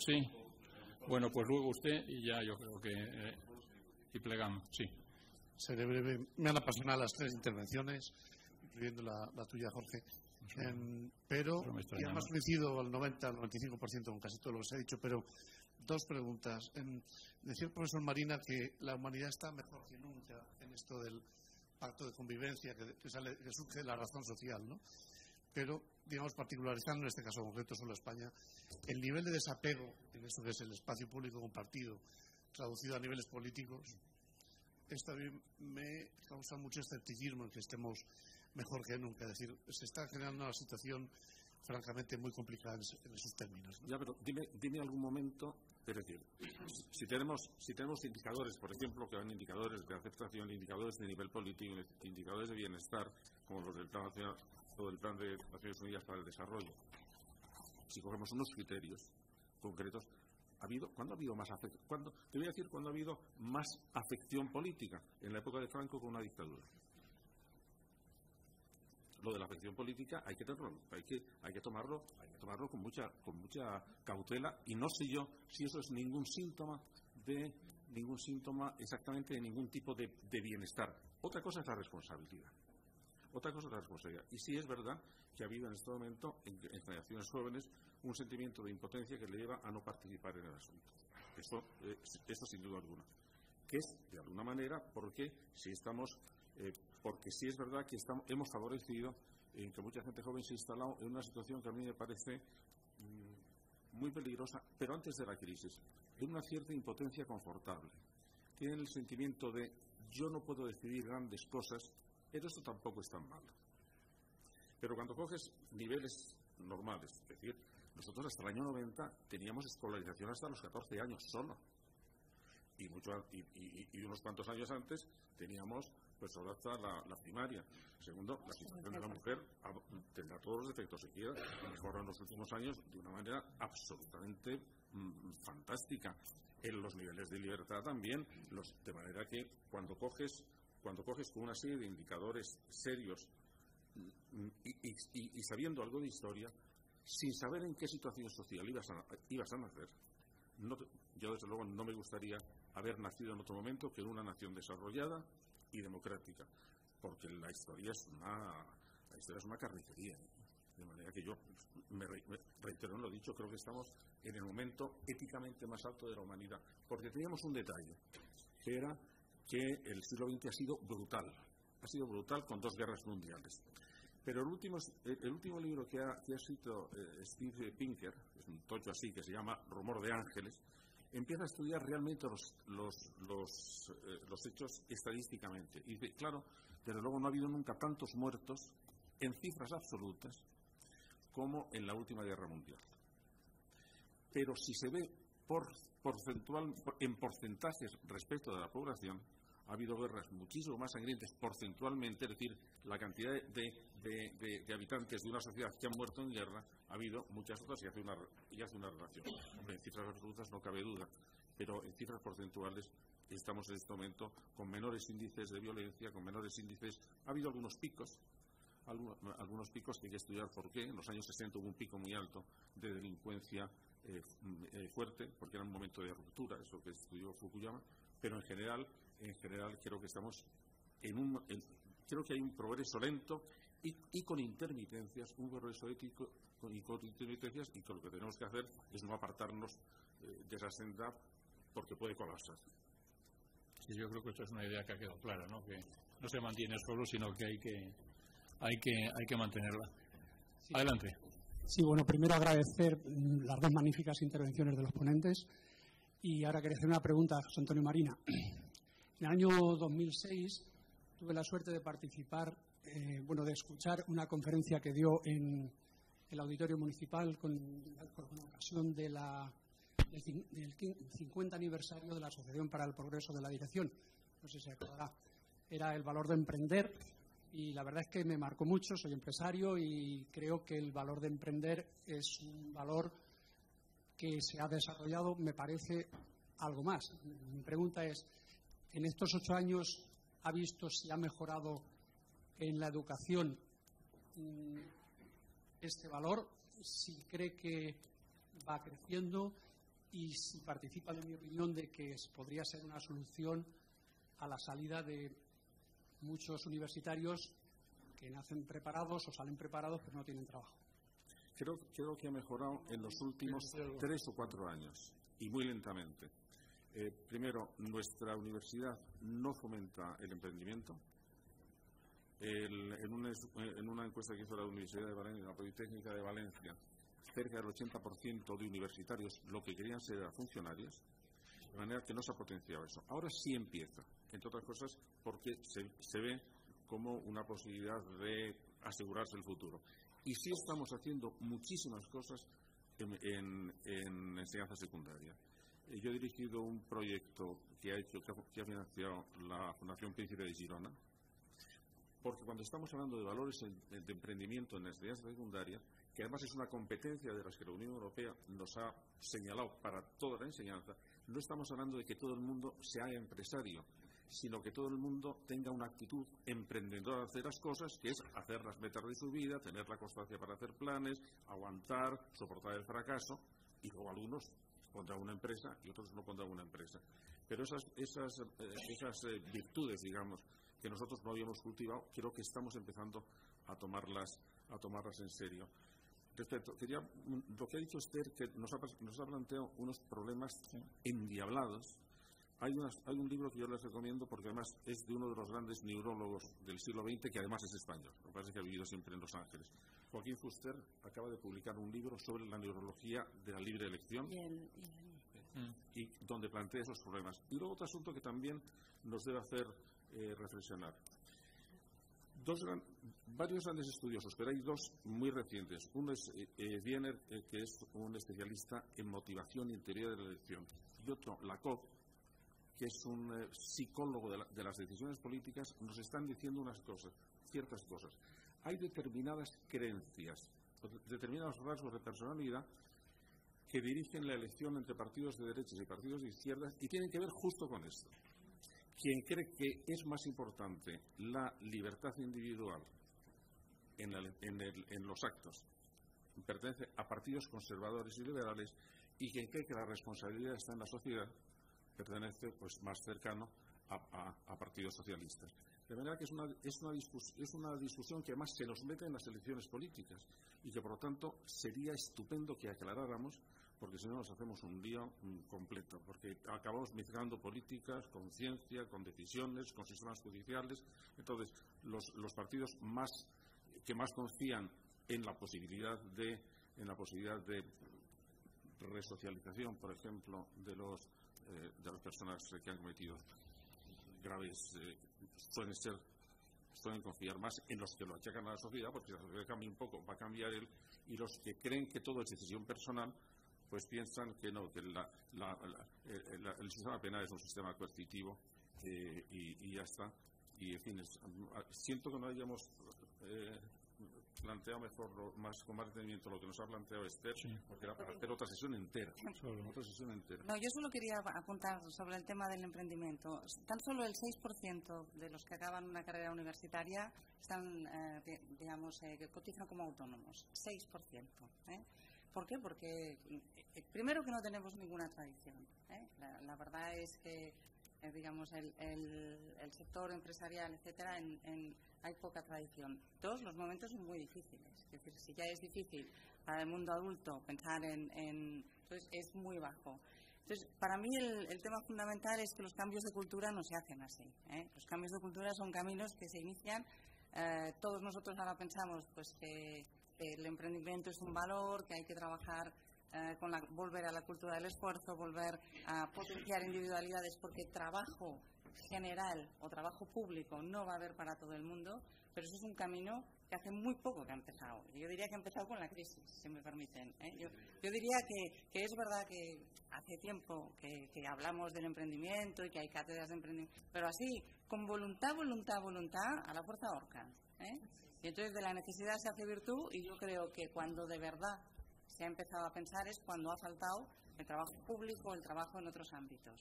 Sí. Bueno, pues luego usted y ya yo creo que... y plegamos, sí. Seré breve. Me han apasionado las tres intervenciones, incluyendo la tuya, Jorge. Sí. Pero ya me has coincidido al 90, al 95% con casi todo lo que se ha dicho, pero dos preguntas. Decía el profesor Marina que la humanidad está mejor que nunca en esto del pacto de convivencia que surge de la razón social, ¿no? Pero, digamos, particularizando en este caso concreto solo España, el nivel de desapego en eso que es el espacio público compartido, traducido a niveles políticos, esto a mí me causa mucho escepticismo en que estemos mejor que nunca. Es decir, se está generando una situación francamente muy complicada en esos términos, ¿no? Ya, pero dime algún momento, es decir, si tenemos indicadores, por ejemplo, que van indicadores de aceptación, indicadores de nivel político, indicadores de bienestar, como los del Plan Nacional o del Plan de Naciones Unidas para el Desarrollo, si cogemos unos criterios concretos, ¿cuándo ha habido más afección política? En la época de Franco, con una dictadura. Lo de la afección política hay que tomarlo con mucha cautela, y no sé yo si eso es ningún síntoma exactamente de ningún tipo de bienestar. Otra cosa es la responsabilidad. Y sí es verdad que ha habido en este momento, en generaciones jóvenes, un sentimiento de impotencia que le lleva a no participar en el asunto. Esto sin duda alguna. Que es, de alguna manera, porque sí es verdad que hemos favorecido en que mucha gente joven se ha instalado en una situación que a mí me parece muy peligrosa, pero antes de la crisis, en una cierta impotencia confortable. Tienen el sentimiento de yo no puedo decidir grandes cosas, pero esto tampoco es tan malo. Pero cuando coges niveles normales, es decir, nosotros hasta el año 90 teníamos escolarización hasta los 14 años solo. Y unos cuantos años antes teníamos, pues, solo hasta la primaria. Segundo, la situación de la mujer tendrá todos los defectos que quiera, mejoró en los últimos años de una manera absolutamente fantástica. En los niveles de libertad también, de manera que cuando coges con una serie de indicadores serios y sabiendo algo de historia, sin saber en qué situación social ibas a nacer, yo desde luego no me gustaría haber nacido en otro momento que en una nación desarrollada y democrática, porque la historia es una carnicería, de manera que yo me reitero en lo dicho, creo que estamos en el momento éticamente más alto de la humanidad, porque teníamos un detalle, que era que el siglo XX ha sido brutal con dos guerras mundiales. Pero el último libro que ha escrito Steve Pinker, es un tocho así, que se llama Rumor de Ángeles, empieza a estudiar realmente los hechos estadísticamente. Y dice, claro, desde luego no ha habido nunca tantos muertos en cifras absolutas como en la última guerra mundial. Pero si se ve en porcentajes respecto de la población, ha habido guerras muchísimo más sangrientas porcentualmente, es decir, la cantidad de habitantes de una sociedad que han muerto en guerra, ha habido muchas otras, y hace una relación. En cifras absolutas no cabe duda, pero en cifras porcentuales estamos en este momento con menores índices de violencia, con menores índices. Ha habido algunos picos que hay que estudiar por qué. En los años 60 hubo un pico muy alto de delincuencia fuerte, porque era un momento de ruptura, eso que estudió Fukuyama, pero en general creo que estamos en un... creo que hay un progreso lento y con intermitencias, un progreso ético y con intermitencias, y que lo que tenemos que hacer es no apartarnos de esa senda porque puede colapsar. Sí, yo creo que esta es una idea que ha quedado clara, ¿no? Que no se mantiene solo, sino que hay que mantenerla. Sí. Adelante. Sí, bueno, primero agradecer las dos magníficas intervenciones de los ponentes y ahora quería hacer una pregunta a José Antonio Marina. En el año 2006 tuve la suerte de participar, de escuchar una conferencia que dio en el Auditorio Municipal con ocasión de del 50 aniversario de la Asociación para el Progreso de la Dirección. No sé si se acordará. Era el valor de emprender. Y la verdad es que me marcó mucho, soy empresario y creo que el valor de emprender es un valor que se ha desarrollado, me parece, algo más. Mi pregunta es, ¿en estos 8 años ha visto si ha mejorado en la educación este valor? Si cree que va creciendo y si participa de mi opinión de que podría ser una solución a la salida de muchos universitarios que nacen preparados o salen preparados pero no tienen trabajo. Creo que ha mejorado en los últimos 3 o 4 años y muy lentamente. Primero, nuestra universidad no fomenta el emprendimiento. En una encuesta que hizo la Universidad de Valencia, la Politécnica de Valencia, cerca del 80% de universitarios lo que querían ser eran funcionarios. De manera que no se ha potenciado eso. Ahora sí empieza, entre otras cosas, porque se ve como una posibilidad de asegurarse el futuro. Y sí estamos haciendo muchísimas cosas en enseñanza secundaria. Yo he dirigido un proyecto que ha financiado la Fundación Príncipe de Girona, porque cuando estamos hablando de valores de emprendimiento en la enseñanza secundaria, que además es una competencia de las que la Unión Europea nos ha señalado para toda la enseñanza, no estamos hablando de que todo el mundo sea empresario, sino que todo el mundo tenga una actitud emprendedora de hacer las cosas, que es hacer las metas de su vida, tener la constancia para hacer planes, aguantar, soportar el fracaso, y luego algunos pondrán una empresa y otros no pondrán una empresa. Pero esas virtudes, digamos, que nosotros no habíamos cultivado, creo que estamos empezando a tomarlas en serio. Respecto, lo que ha dicho Esther, que nos ha planteado unos problemas endiablados. Hay un libro que yo les recomiendo porque además es de uno de los grandes neurólogos del siglo XX, que además es español, lo que pasa es que ha vivido siempre en Los Ángeles. Joaquín Fuster acaba de publicar un libro sobre la neurología de la libre elección y donde plantea esos problemas. Y luego otro asunto que también nos debe hacer reflexionar. Varios grandes estudiosos, pero hay dos muy recientes. Uno es Wiener, que es un especialista en motivación interior de la elección, y otro, Lakoff, que es un psicólogo de las decisiones políticas, nos están diciendo unas cosas, ciertas cosas. Hay determinadas creencias, determinados rasgos de personalidad que dirigen la elección entre partidos de derechas y partidos de izquierdas y tienen que ver justo con esto. Quien cree que es más importante la libertad individual en los actos pertenece a partidos conservadores y liberales, y quien cree que la responsabilidad está en la sociedad pertenece, pues, más cercano a partidos socialistas. De manera que es una discusión que además se nos mete en las elecciones políticas y que por lo tanto sería estupendo que aclaráramos, porque si no nos hacemos un lío completo, porque acabamos mezclando políticas con ciencia, con decisiones, con sistemas judiciales. Entonces, los partidos que más confían en la posibilidad de resocialización, por ejemplo, de las personas que han cometido graves pueden confiar más en los que lo achacan a la sociedad, porque la sociedad cambia un poco, va a cambiar él, y los que creen que todo es decisión personal, pues piensan que no, que el sistema penal es un sistema coercitivo y ya está. Y en fin, siento que no hayamos planteado con más detenimiento lo que nos ha planteado Esther, sí, porque era para hacer otra sesión entera. No, yo solo quería apuntar sobre el tema del emprendimiento. Tan solo el 6% de los que acaban una carrera universitaria están, que cotizan como autónomos. 6%. ¿Por qué? Porque primero que no tenemos ninguna tradición, ¿eh? La verdad es que, digamos, el sector empresarial, etcétera, hay poca tradición. Todos los momentos son muy difíciles. Es decir, si ya es difícil para el mundo adulto pensar entonces es muy bajo. Entonces, para mí el tema fundamental es que los cambios de cultura no se hacen así, ¿eh? Los cambios de cultura son caminos que se inician. Todos nosotros ahora pensamos pues que el emprendimiento es un valor, que hay que trabajar con volver a la cultura del esfuerzo, volver a potenciar individualidades, porque trabajo general o trabajo público no va a haber para todo el mundo, pero eso es un camino que hace muy poco que ha empezado. Yo diría que ha empezado con la crisis, si me permiten, ¿eh? Yo diría que es verdad que hace tiempo que hablamos del emprendimiento y que hay cátedras de emprendimiento, pero así, con voluntad, a la fuerza ahorca, ¿eh? Y entonces de la necesidad se hace virtud, y yo creo que cuando de verdad se ha empezado a pensar es cuando ha faltado el trabajo público, el trabajo en otros ámbitos.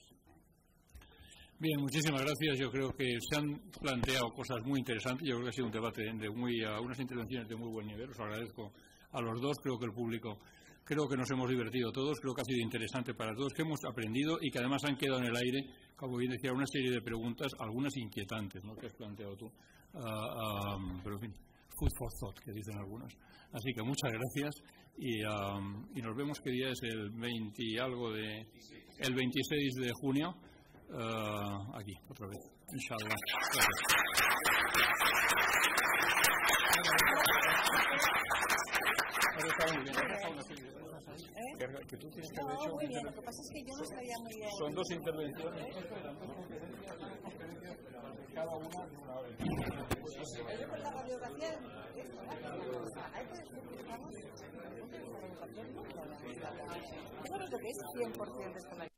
Bien, muchísimas gracias. Yo creo que se han planteado cosas muy interesantes. Yo creo que ha sido un debate unas intervenciones de muy buen nivel. Os agradezco a los dos. Creo que el público, creo que nos hemos divertido todos. Creo que ha sido interesante para todos, que hemos aprendido y que además han quedado en el aire, como bien decía, una serie de preguntas, algunas inquietantes, ¿no?, que has planteado tú. Pero en fin, food for thought, que dicen algunas. Así que muchas gracias y nos vemos. ¿Qué día es? El 26 de junio. Aquí, otra vez, inshallah. Lo que pasa es que yo no sabía muy bien. Son dos intervenciones. Cada una de una hora. Yo creo que es 100% de esta.